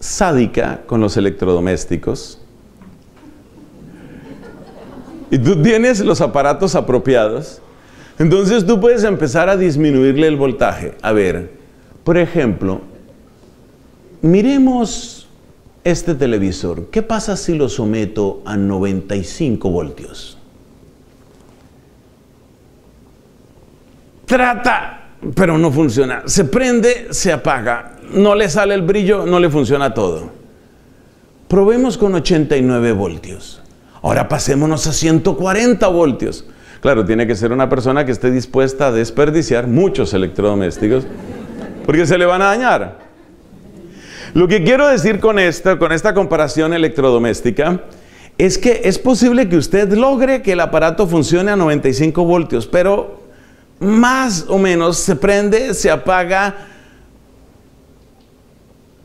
sádica con los electrodomésticos y tú tienes los aparatos apropiados, entonces tú puedes empezar a disminuirle el voltaje. A ver, por ejemplo, miremos este televisor. ¿Qué pasa si lo someto a 95 voltios? Trata, pero no funciona. Se prende, se apaga. No le sale el brillo, no le funciona todo. Probemos con 89 voltios. Ahora pasémonos a 140 voltios. Claro, tiene que ser una persona que esté dispuesta a desperdiciar muchos electrodomésticos porque se le van a dañar. Lo que quiero decir con esta comparación electrodoméstica es que es posible que usted logre que el aparato funcione a 95 voltios, pero más o menos se prende, se apaga,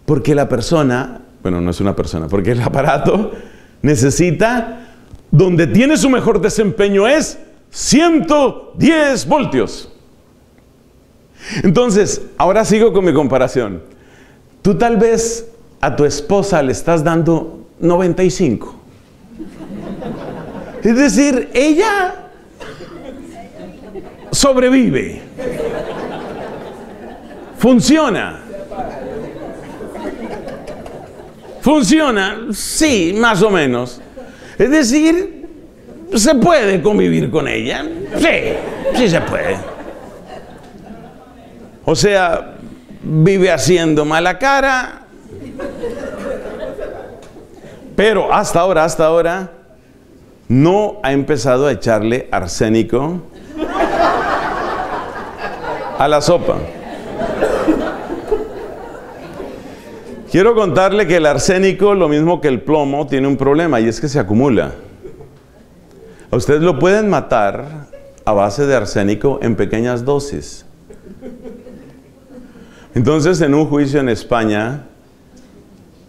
porque la persona, bueno, no es una persona, porque el aparato necesita, donde tiene su mejor desempeño es 110 voltios. Entonces, ahora sigo con mi comparación. Tú tal vez a tu esposa le estás dando 95. Es decir, ella sobrevive. Funciona. Funciona, sí, más o menos. Es decir, ¿se puede convivir con ella? Sí, sí se puede. O sea, vive haciendo mala cara, pero hasta ahora, no ha empezado a echarle arsénico a la sopa. Quiero contarle que el arsénico, lo mismo que el plomo, tiene un problema y es que se acumula. A usted lo pueden matar a base de arsénico en pequeñas dosis. Entonces, en un juicio en España,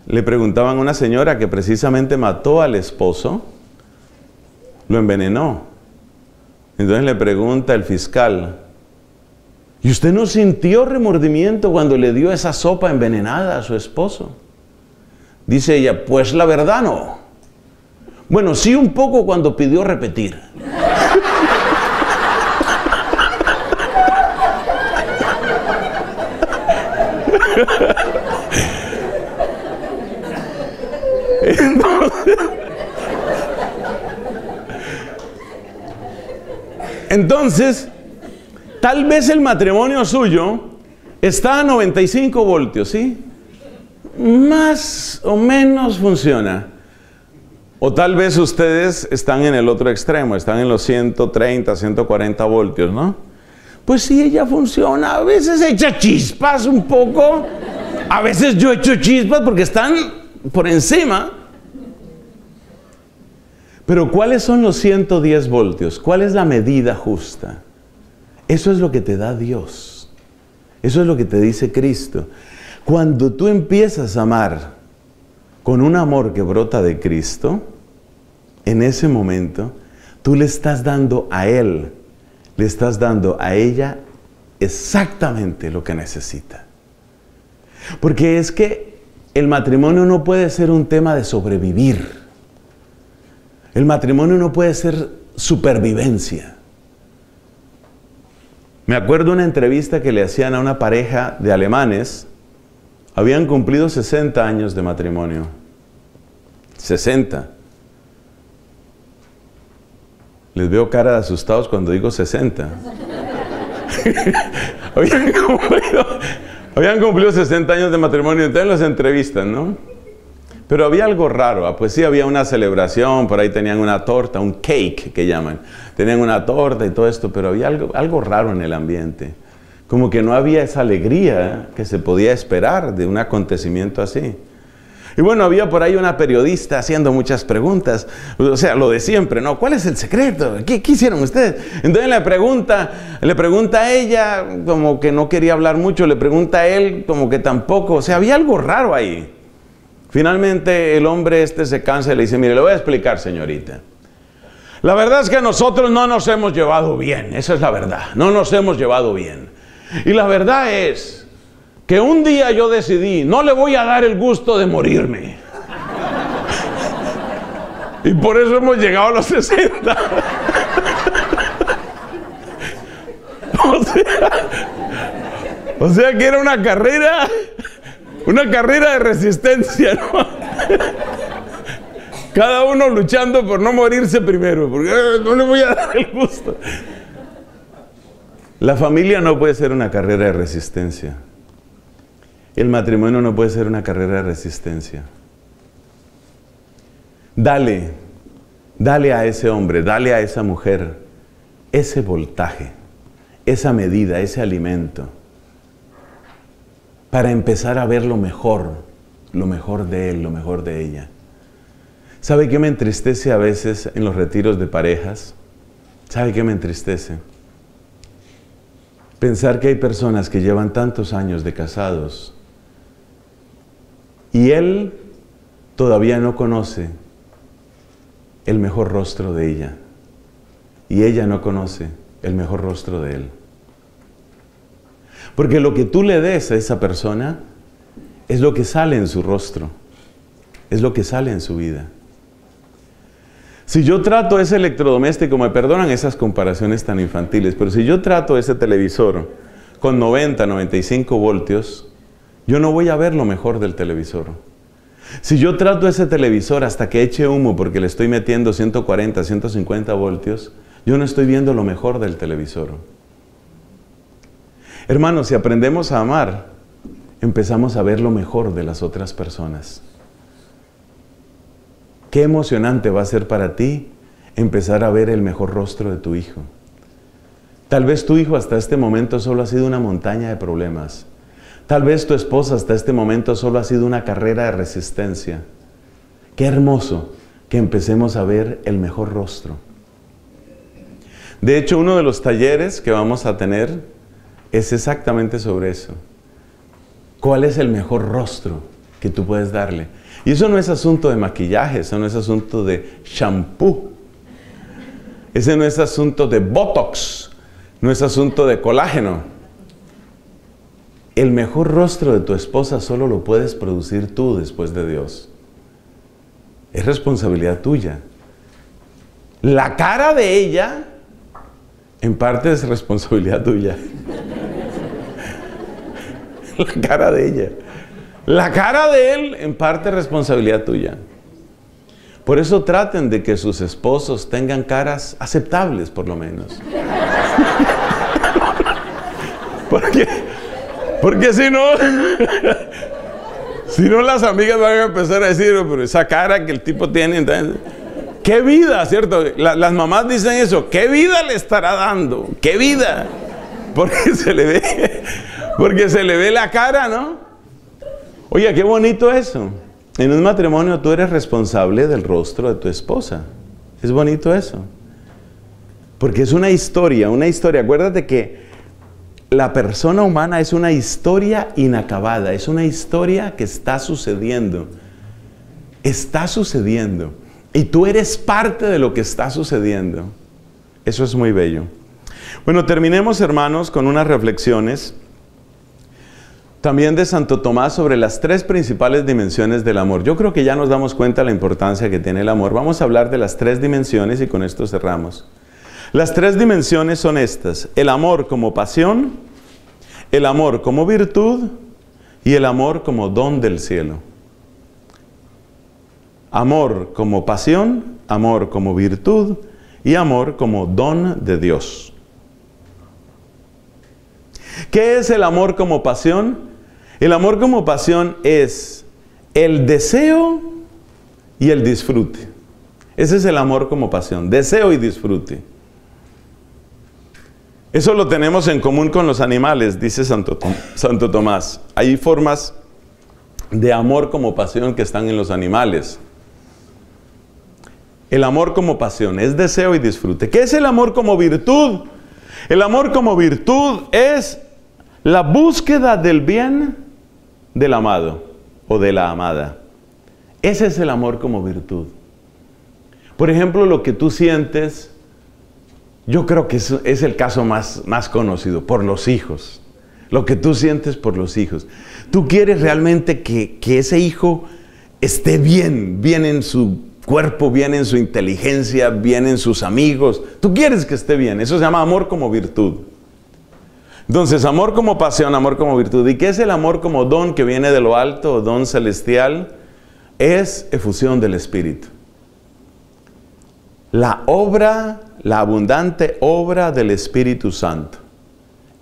le preguntaban a una señora que precisamente mató al esposo, lo envenenó. Entonces le pregunta el fiscal, ¿y usted no sintió remordimiento cuando le dio esa sopa envenenada a su esposo? Dice ella, pues la verdad no. Bueno, sí un poco cuando pidió repetir. Entonces, tal vez el matrimonio suyo está a 95 voltios, ¿sí? Más o menos funciona. O tal vez ustedes están en el otro extremo, están en los 130, 140 voltios, ¿no? Pues sí, ella funciona, a veces echa chispas un poco, A veces yo echo chispas porque están por encima. Pero ¿cuáles son los 110 voltios? ¿Cuál es la medida justa? Eso es lo que te da Dios. Eso es lo que te dice Cristo. Cuando tú empiezas a amar con un amor que brota de Cristo, en ese momento tú le estás dando a Él, le estás dando a ella exactamente lo que necesita. Porque es que el matrimonio no puede ser un tema de sobrevivir. El matrimonio no puede ser supervivencia. Me acuerdo una entrevista que le hacían a una pareja de alemanes. Habían cumplido 60 años de matrimonio. 60. Les veo cara de asustados cuando digo 60. Habían cumplido 60 años de matrimonio, entonces los entrevistan, ¿no? Pero había algo raro, pues sí, había una celebración, por ahí tenían una torta, un cake que llaman. Tenían una torta y todo esto, pero había algo raro en el ambiente. Como que no había esa alegría que se podía esperar de un acontecimiento así. Y bueno, había por ahí una periodista haciendo muchas preguntas. O sea, lo de siempre, ¿no? ¿Cuál es el secreto? ¿Qué hicieron ustedes? Entonces le pregunta a ella, como que no quería hablar mucho. Le pregunta a él, como que tampoco. O sea, había algo raro ahí. Finalmente, el hombre se cansa y le dice, mire, le voy a explicar, señorita. La verdad es que nosotros no nos hemos llevado bien. Esa es la verdad. No nos hemos llevado bien. Y la verdad es que un día yo decidí, no le voy a dar el gusto de morirme. Y por eso hemos llegado a los 60. O sea que era una carrera de resistencia, ¿no? Cada uno luchando por no morirse primero, porque no le voy a dar el gusto. La familia no puede ser una carrera de resistencia. El matrimonio no puede ser una carrera de resistencia. Dale a ese hombre, dale a esa mujer ese voltaje, esa medida, ese alimento, para empezar a ver lo mejor de él, lo mejor de ella. ¿Sabe qué me entristece a veces en los retiros de parejas? ¿Sabe qué me entristece? Pensar que hay personas que llevan tantos años de casados y él todavía no conoce el mejor rostro de ella. Y ella no conoce el mejor rostro de él. Porque lo que tú le des a esa persona es lo que sale en su rostro. Es lo que sale en su vida. Si yo trato ese electrodoméstico, me perdonan esas comparaciones tan infantiles, pero si yo trato ese televisor con 90, 95 voltios, yo no voy a ver lo mejor del televisor. Si yo trato ese televisor hasta que eche humo porque le estoy metiendo 140, 150 voltios, yo no estoy viendo lo mejor del televisor. Hermanos, si aprendemos a amar, empezamos a ver lo mejor de las otras personas. Qué emocionante va a ser para ti empezar a ver el mejor rostro de tu hijo. Tal vez tu hijo hasta este momento solo ha sido una montaña de problemas. Tal vez tu esposa hasta este momento solo ha sido una carrera de resistencia. Qué hermoso que empecemos a ver el mejor rostro. De hecho, uno de los talleres que vamos a tener es exactamente sobre eso. ¿Cuál es el mejor rostro que tú puedes darle? Y eso no es asunto de maquillaje, eso no es asunto de shampoo. Ese no es asunto de botox, no es asunto de colágeno. El mejor rostro de tu esposa solo lo puedes producir tú después de Dios. Es responsabilidad tuya. La cara de ella, en parte es responsabilidad tuya. La cara de ella. La cara de él, en parte es responsabilidad tuya. Por eso traten de que sus esposos tengan caras aceptables, por lo menos. Porque si no las amigas van a empezar a decir, pero esa cara que el tipo tiene, entonces, qué vida, ¿cierto? Las mamás dicen eso, ¿qué vida le estará dando? ¿Qué vida? Porque se le ve la cara, ¿no? Oye, qué bonito eso. En un matrimonio tú eres responsable del rostro de tu esposa. Es bonito eso. Porque es una historia, una historia. Acuérdate que la persona humana es una historia inacabada. Es una historia que está sucediendo. Está sucediendo. Y tú eres parte de lo que está sucediendo. Eso es muy bello. Bueno, terminemos, hermanos, con unas reflexiones también de Santo Tomás sobre las tres principales dimensiones del amor. Yo creo que ya nos damos cuenta de la importancia que tiene el amor. Vamos a hablar de las tres dimensiones y con esto cerramos. Las tres dimensiones son estas: el amor como pasión, el amor como virtud y el amor como don del cielo. Amor como pasión, amor como virtud y amor como don de Dios. ¿Qué es el amor como pasión? El amor como pasión es el deseo y el disfrute. Ese es el amor como pasión, deseo y disfrute. Eso lo tenemos en común con los animales, dice Santo Tomás. Hay formas de amor como pasión que están en los animales. El amor como pasión es deseo y disfrute. ¿Qué es el amor como virtud? El amor como virtud es la búsqueda del bien del amado o de la amada. Ese es el amor como virtud. Por ejemplo, lo que tú sientes, yo creo que es el caso más conocido, por los hijos. Lo que tú sientes por los hijos. Tú quieres realmente que ese hijo esté bien, bien en su cuerpo, bien en su inteligencia, bien en sus amigos. Tú quieres que esté bien. Eso se llama amor como virtud. Entonces, amor como pasión, amor como virtud. ¿Y qué es el amor como don que viene de lo alto, o don celestial? Es efusión del Espíritu. La obra, la abundante obra del Espíritu Santo.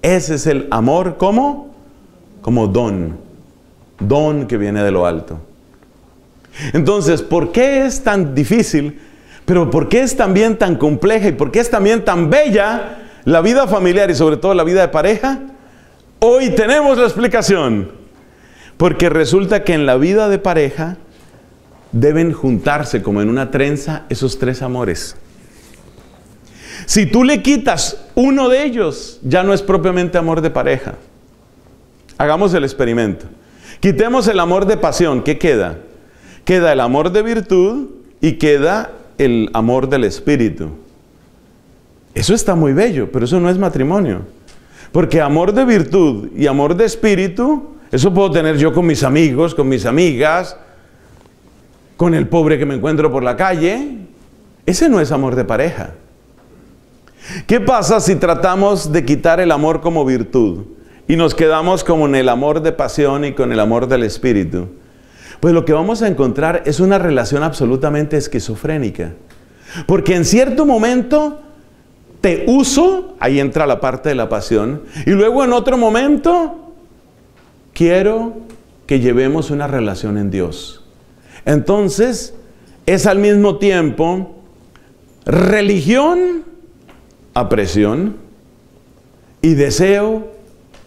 Ese es el amor como don. Don que viene de lo alto. Entonces, ¿por qué es tan difícil? Pero ¿por qué es también tan compleja? ¿Y por qué es también tan bella la vida familiar y sobre todo la vida de pareja? Hoy tenemos la explicación. Porque resulta que en la vida de pareja deben juntarse como en una trenza esos tres amores. Si tú le quitas uno de ellos, ya no es propiamente amor de pareja. Hagamos el experimento. Quitemos el amor de pasión. ¿Qué queda? Queda el amor de virtud y queda el amor del Espíritu. Eso está muy bello, pero eso no es matrimonio. Porque amor de virtud y amor de espíritu, eso puedo tener yo con mis amigos, con mis amigas, con el pobre que me encuentro por la calle. Ese no es amor de pareja. ¿Qué pasa si tratamos de quitar el amor como virtud y nos quedamos con el amor de pasión y con el amor del espíritu? Pues lo que vamos a encontrar es una relación absolutamente esquizofrénica. Porque en cierto momento te uso, ahí entra la parte de la pasión, y luego en otro momento quiero que llevemos una relación en Dios. Entonces, es al mismo tiempo religión a presión y deseo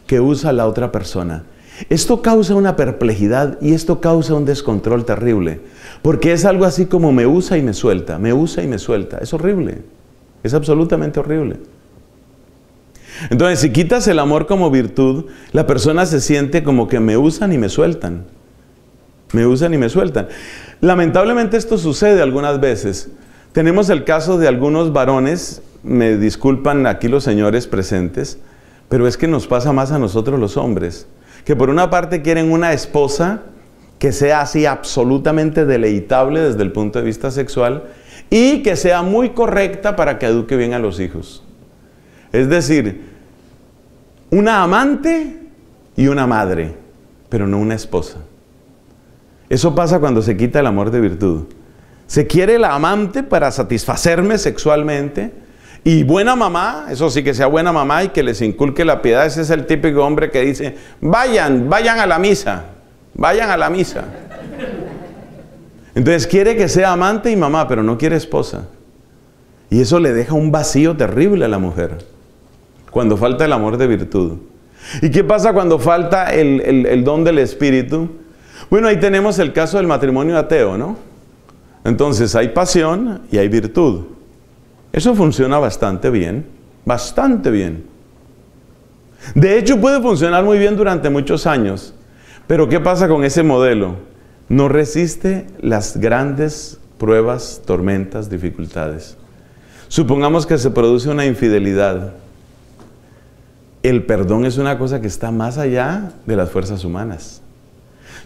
que usa la otra persona. Esto causa una perplejidad y esto causa un descontrol terrible. Porque es algo así como me usa y me suelta, me usa y me suelta. Es horrible, es absolutamente horrible. Entonces, si quitas el amor como virtud, la persona se siente como que me usan y me sueltan. Me usan y me sueltan. Lamentablemente esto sucede algunas veces. Tenemos el caso de algunos varones, me disculpan aquí los señores presentes, pero es que nos pasa más a nosotros los hombres. Que por una parte quieren una esposa que sea así absolutamente deleitable desde el punto de vista sexual y que sea muy correcta para que eduque bien a los hijos. Es decir, una amante y una madre, pero no una esposa. Eso pasa cuando se quita el amor de virtud. Se quiere la amante para satisfacerme sexualmente. Y buena mamá, eso sí, que sea buena mamá y que les inculque la piedad. Ese es el típico hombre que dice, vayan a la misa, vayan a la misa. Entonces quiere que sea amante y mamá, pero no quiere esposa. Y eso le deja un vacío terrible a la mujer, cuando falta el amor de virtud. ¿Y qué pasa cuando falta el don del Espíritu? Bueno, ahí tenemos el caso del matrimonio ateo, ¿no? Entonces hay pasión y hay virtud. Eso funciona bastante bien. Bastante bien. De hecho, puede funcionar muy bien durante muchos años. Pero ¿qué pasa con ese modelo? No resiste las grandes pruebas, tormentas, dificultades. Supongamos que se produce una infidelidad. El perdón es una cosa que está más allá de las fuerzas humanas.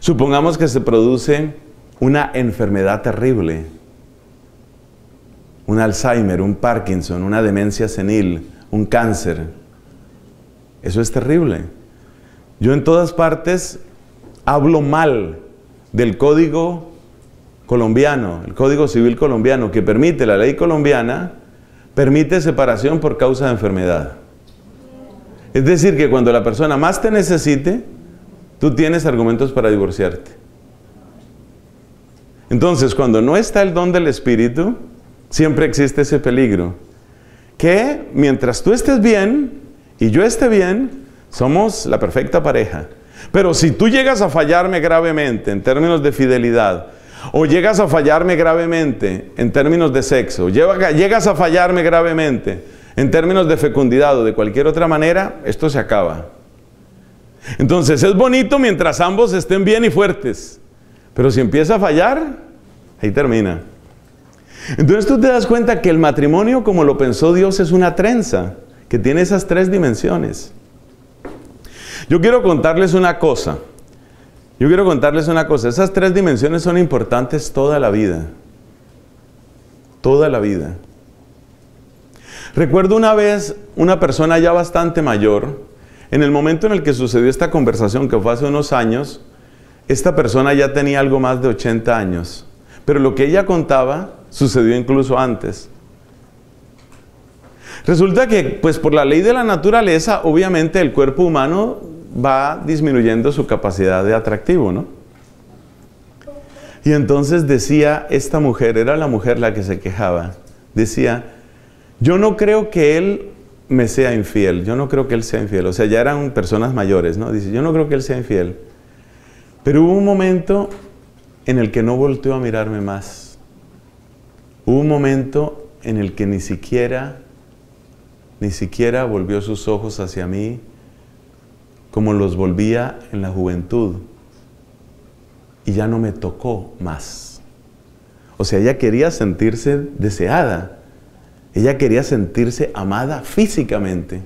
Supongamos que se produce una enfermedad terrible. Un Alzheimer, un Parkinson, una demencia senil, un cáncer. Eso es terrible. Yo en todas partes hablo mal del Código colombiano, el Código Civil colombiano, que permite, la ley colombiana permite separación por causa de enfermedad. Es decir, que cuando la persona más te necesite, tú tienes argumentos para divorciarte. Entonces, cuando no está el don del Espíritu, siempre existe ese peligro. Que mientras tú estés bien y yo esté bien, somos la perfecta pareja. Pero si tú llegas a fallarme gravemente en términos de fidelidad, o llegas a fallarme gravemente en términos de sexo, o llegas a fallarme gravemente en términos de fecundidad o de cualquier otra manera, esto se acaba. Entonces es bonito mientras ambos estén bien y fuertes, pero si empieza a fallar, ahí termina. Entonces tú te das cuenta que el matrimonio, como lo pensó Dios, es una trenza que tiene esas tres dimensiones. Yo quiero contarles una cosa. Esas tres dimensiones son importantes toda la vida. Toda la vida. Recuerdo una vez una persona ya bastante mayor. En el momento en el que sucedió esta conversación, que fue hace unos años, esta persona ya tenía algo más de 80 años. Pero lo que ella contaba sucedió incluso antes. Resulta que, pues por la ley de la naturaleza, obviamente el cuerpo humano va disminuyendo su capacidad de atractivo, ¿no? Y entonces decía esta mujer, era la mujer la que se quejaba, decía, yo no creo que él me sea infiel, o sea, ya eran personas mayores, ¿no? Dice, yo no creo que él sea infiel. Pero hubo un momento en el que no volteó a mirarme más. Hubo un momento en el que ni siquiera volvió sus ojos hacia mí como los volvía en la juventud. Y ya no me tocó más. O sea, ella quería sentirse deseada. Ella quería sentirse amada físicamente.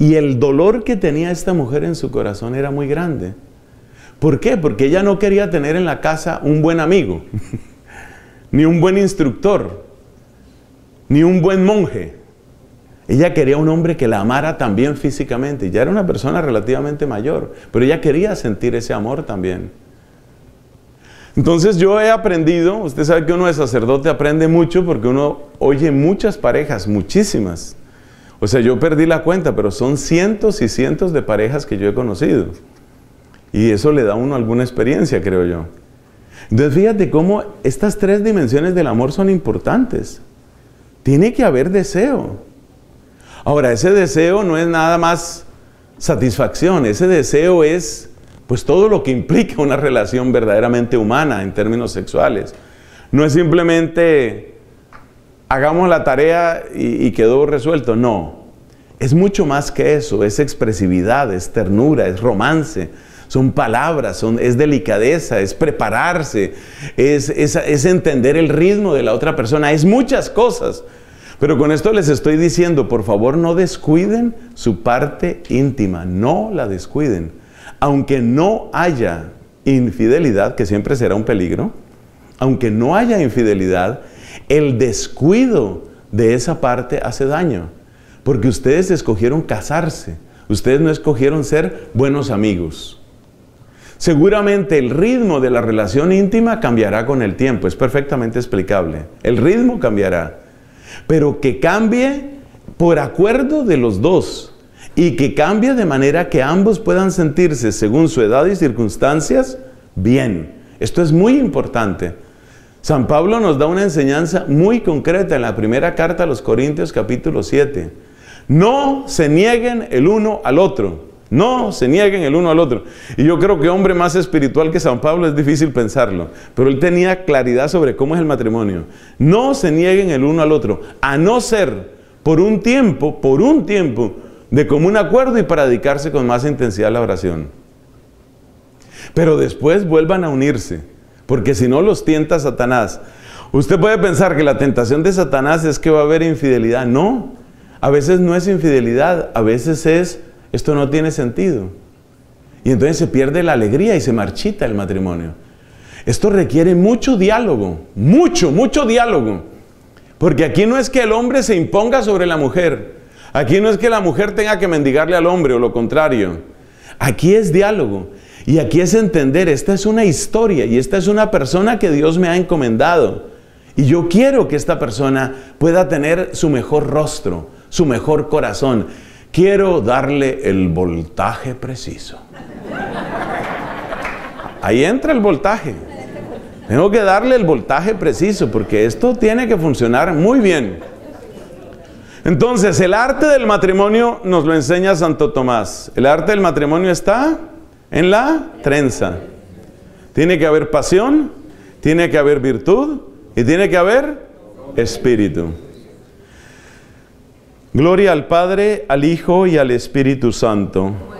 Y el dolor que tenía esta mujer en su corazón era muy grande. ¿Por qué? Porque ella no quería tener en la casa un buen amigo, ni un buen instructor, ni un buen monje. Ella quería un hombre que la amara también físicamente. Ya era una persona relativamente mayor, pero ella quería sentir ese amor también. Entonces yo he aprendido, usted sabe que uno de sacerdote aprende mucho porque uno oye muchas parejas, muchísimas. O sea, yo perdí la cuenta, pero son cientos y cientos de parejas que yo he conocido. Y eso le da a uno alguna experiencia, creo yo. Entonces fíjate cómo estas tres dimensiones del amor son importantes. Tiene que haber deseo. Ahora, ese deseo no es nada más satisfacción, ese deseo es pues todo lo que implica una relación verdaderamente humana en términos sexuales. No es simplemente hagamos la tarea y quedó resuelto, no. Es mucho más que eso, es expresividad, es ternura, es romance, son palabras, es delicadeza, es prepararse, es entender el ritmo de la otra persona, es muchas cosas. Pero con esto les estoy diciendo, por favor, no descuiden su parte íntima, no la descuiden. Aunque no haya infidelidad, que siempre será un peligro, aunque no haya infidelidad, el descuido de esa parte hace daño. Porque ustedes escogieron casarse, ustedes no escogieron ser buenos amigos. Seguramente el ritmo de la relación íntima cambiará con el tiempo, es perfectamente explicable. El ritmo cambiará. Pero que cambie por acuerdo de los dos y que cambie de manera que ambos puedan sentirse, según su edad y circunstancias, bien. Esto es muy importante. San Pablo nos da una enseñanza muy concreta en la primera carta a los Corintios, capítulo 7. No se nieguen el uno al otro. No, se niegan el uno al otro. Y yo creo que hombre más espiritual que San Pablo es difícil pensarlo, pero él tenía claridad sobre cómo es el matrimonio. No se nieguen el uno al otro, a no ser por un tiempo de común acuerdo y para dedicarse con más intensidad a la oración. Pero después vuelvan a unirse, porque si no los tienta Satanás. Usted puede pensar que la tentación de Satanás es que va a haber infidelidad. No, a veces no es infidelidad, a veces es esto no tiene sentido. Y entonces se pierde la alegría y se marchita el matrimonio. Esto requiere mucho diálogo, mucho diálogo. Porque aquí no es que el hombre se imponga sobre la mujer. Aquí no es que la mujer tenga que mendigarle al hombre o lo contrario. Aquí es diálogo. Y aquí es entender, esta es una historia y esta es una persona que Dios me ha encomendado. Y yo quiero que esta persona pueda tener su mejor rostro, su mejor corazón. Quiero darle el voltaje preciso. Ahí entra el voltaje. Tengo que darle el voltaje preciso porque esto tiene que funcionar muy bien. Entonces, el arte del matrimonio nos lo enseña Santo Tomás. El arte del matrimonio está en la trenza. Tiene que haber pasión, tiene que haber virtud y tiene que haber espíritu. Gloria al Padre, al Hijo y al Espíritu Santo.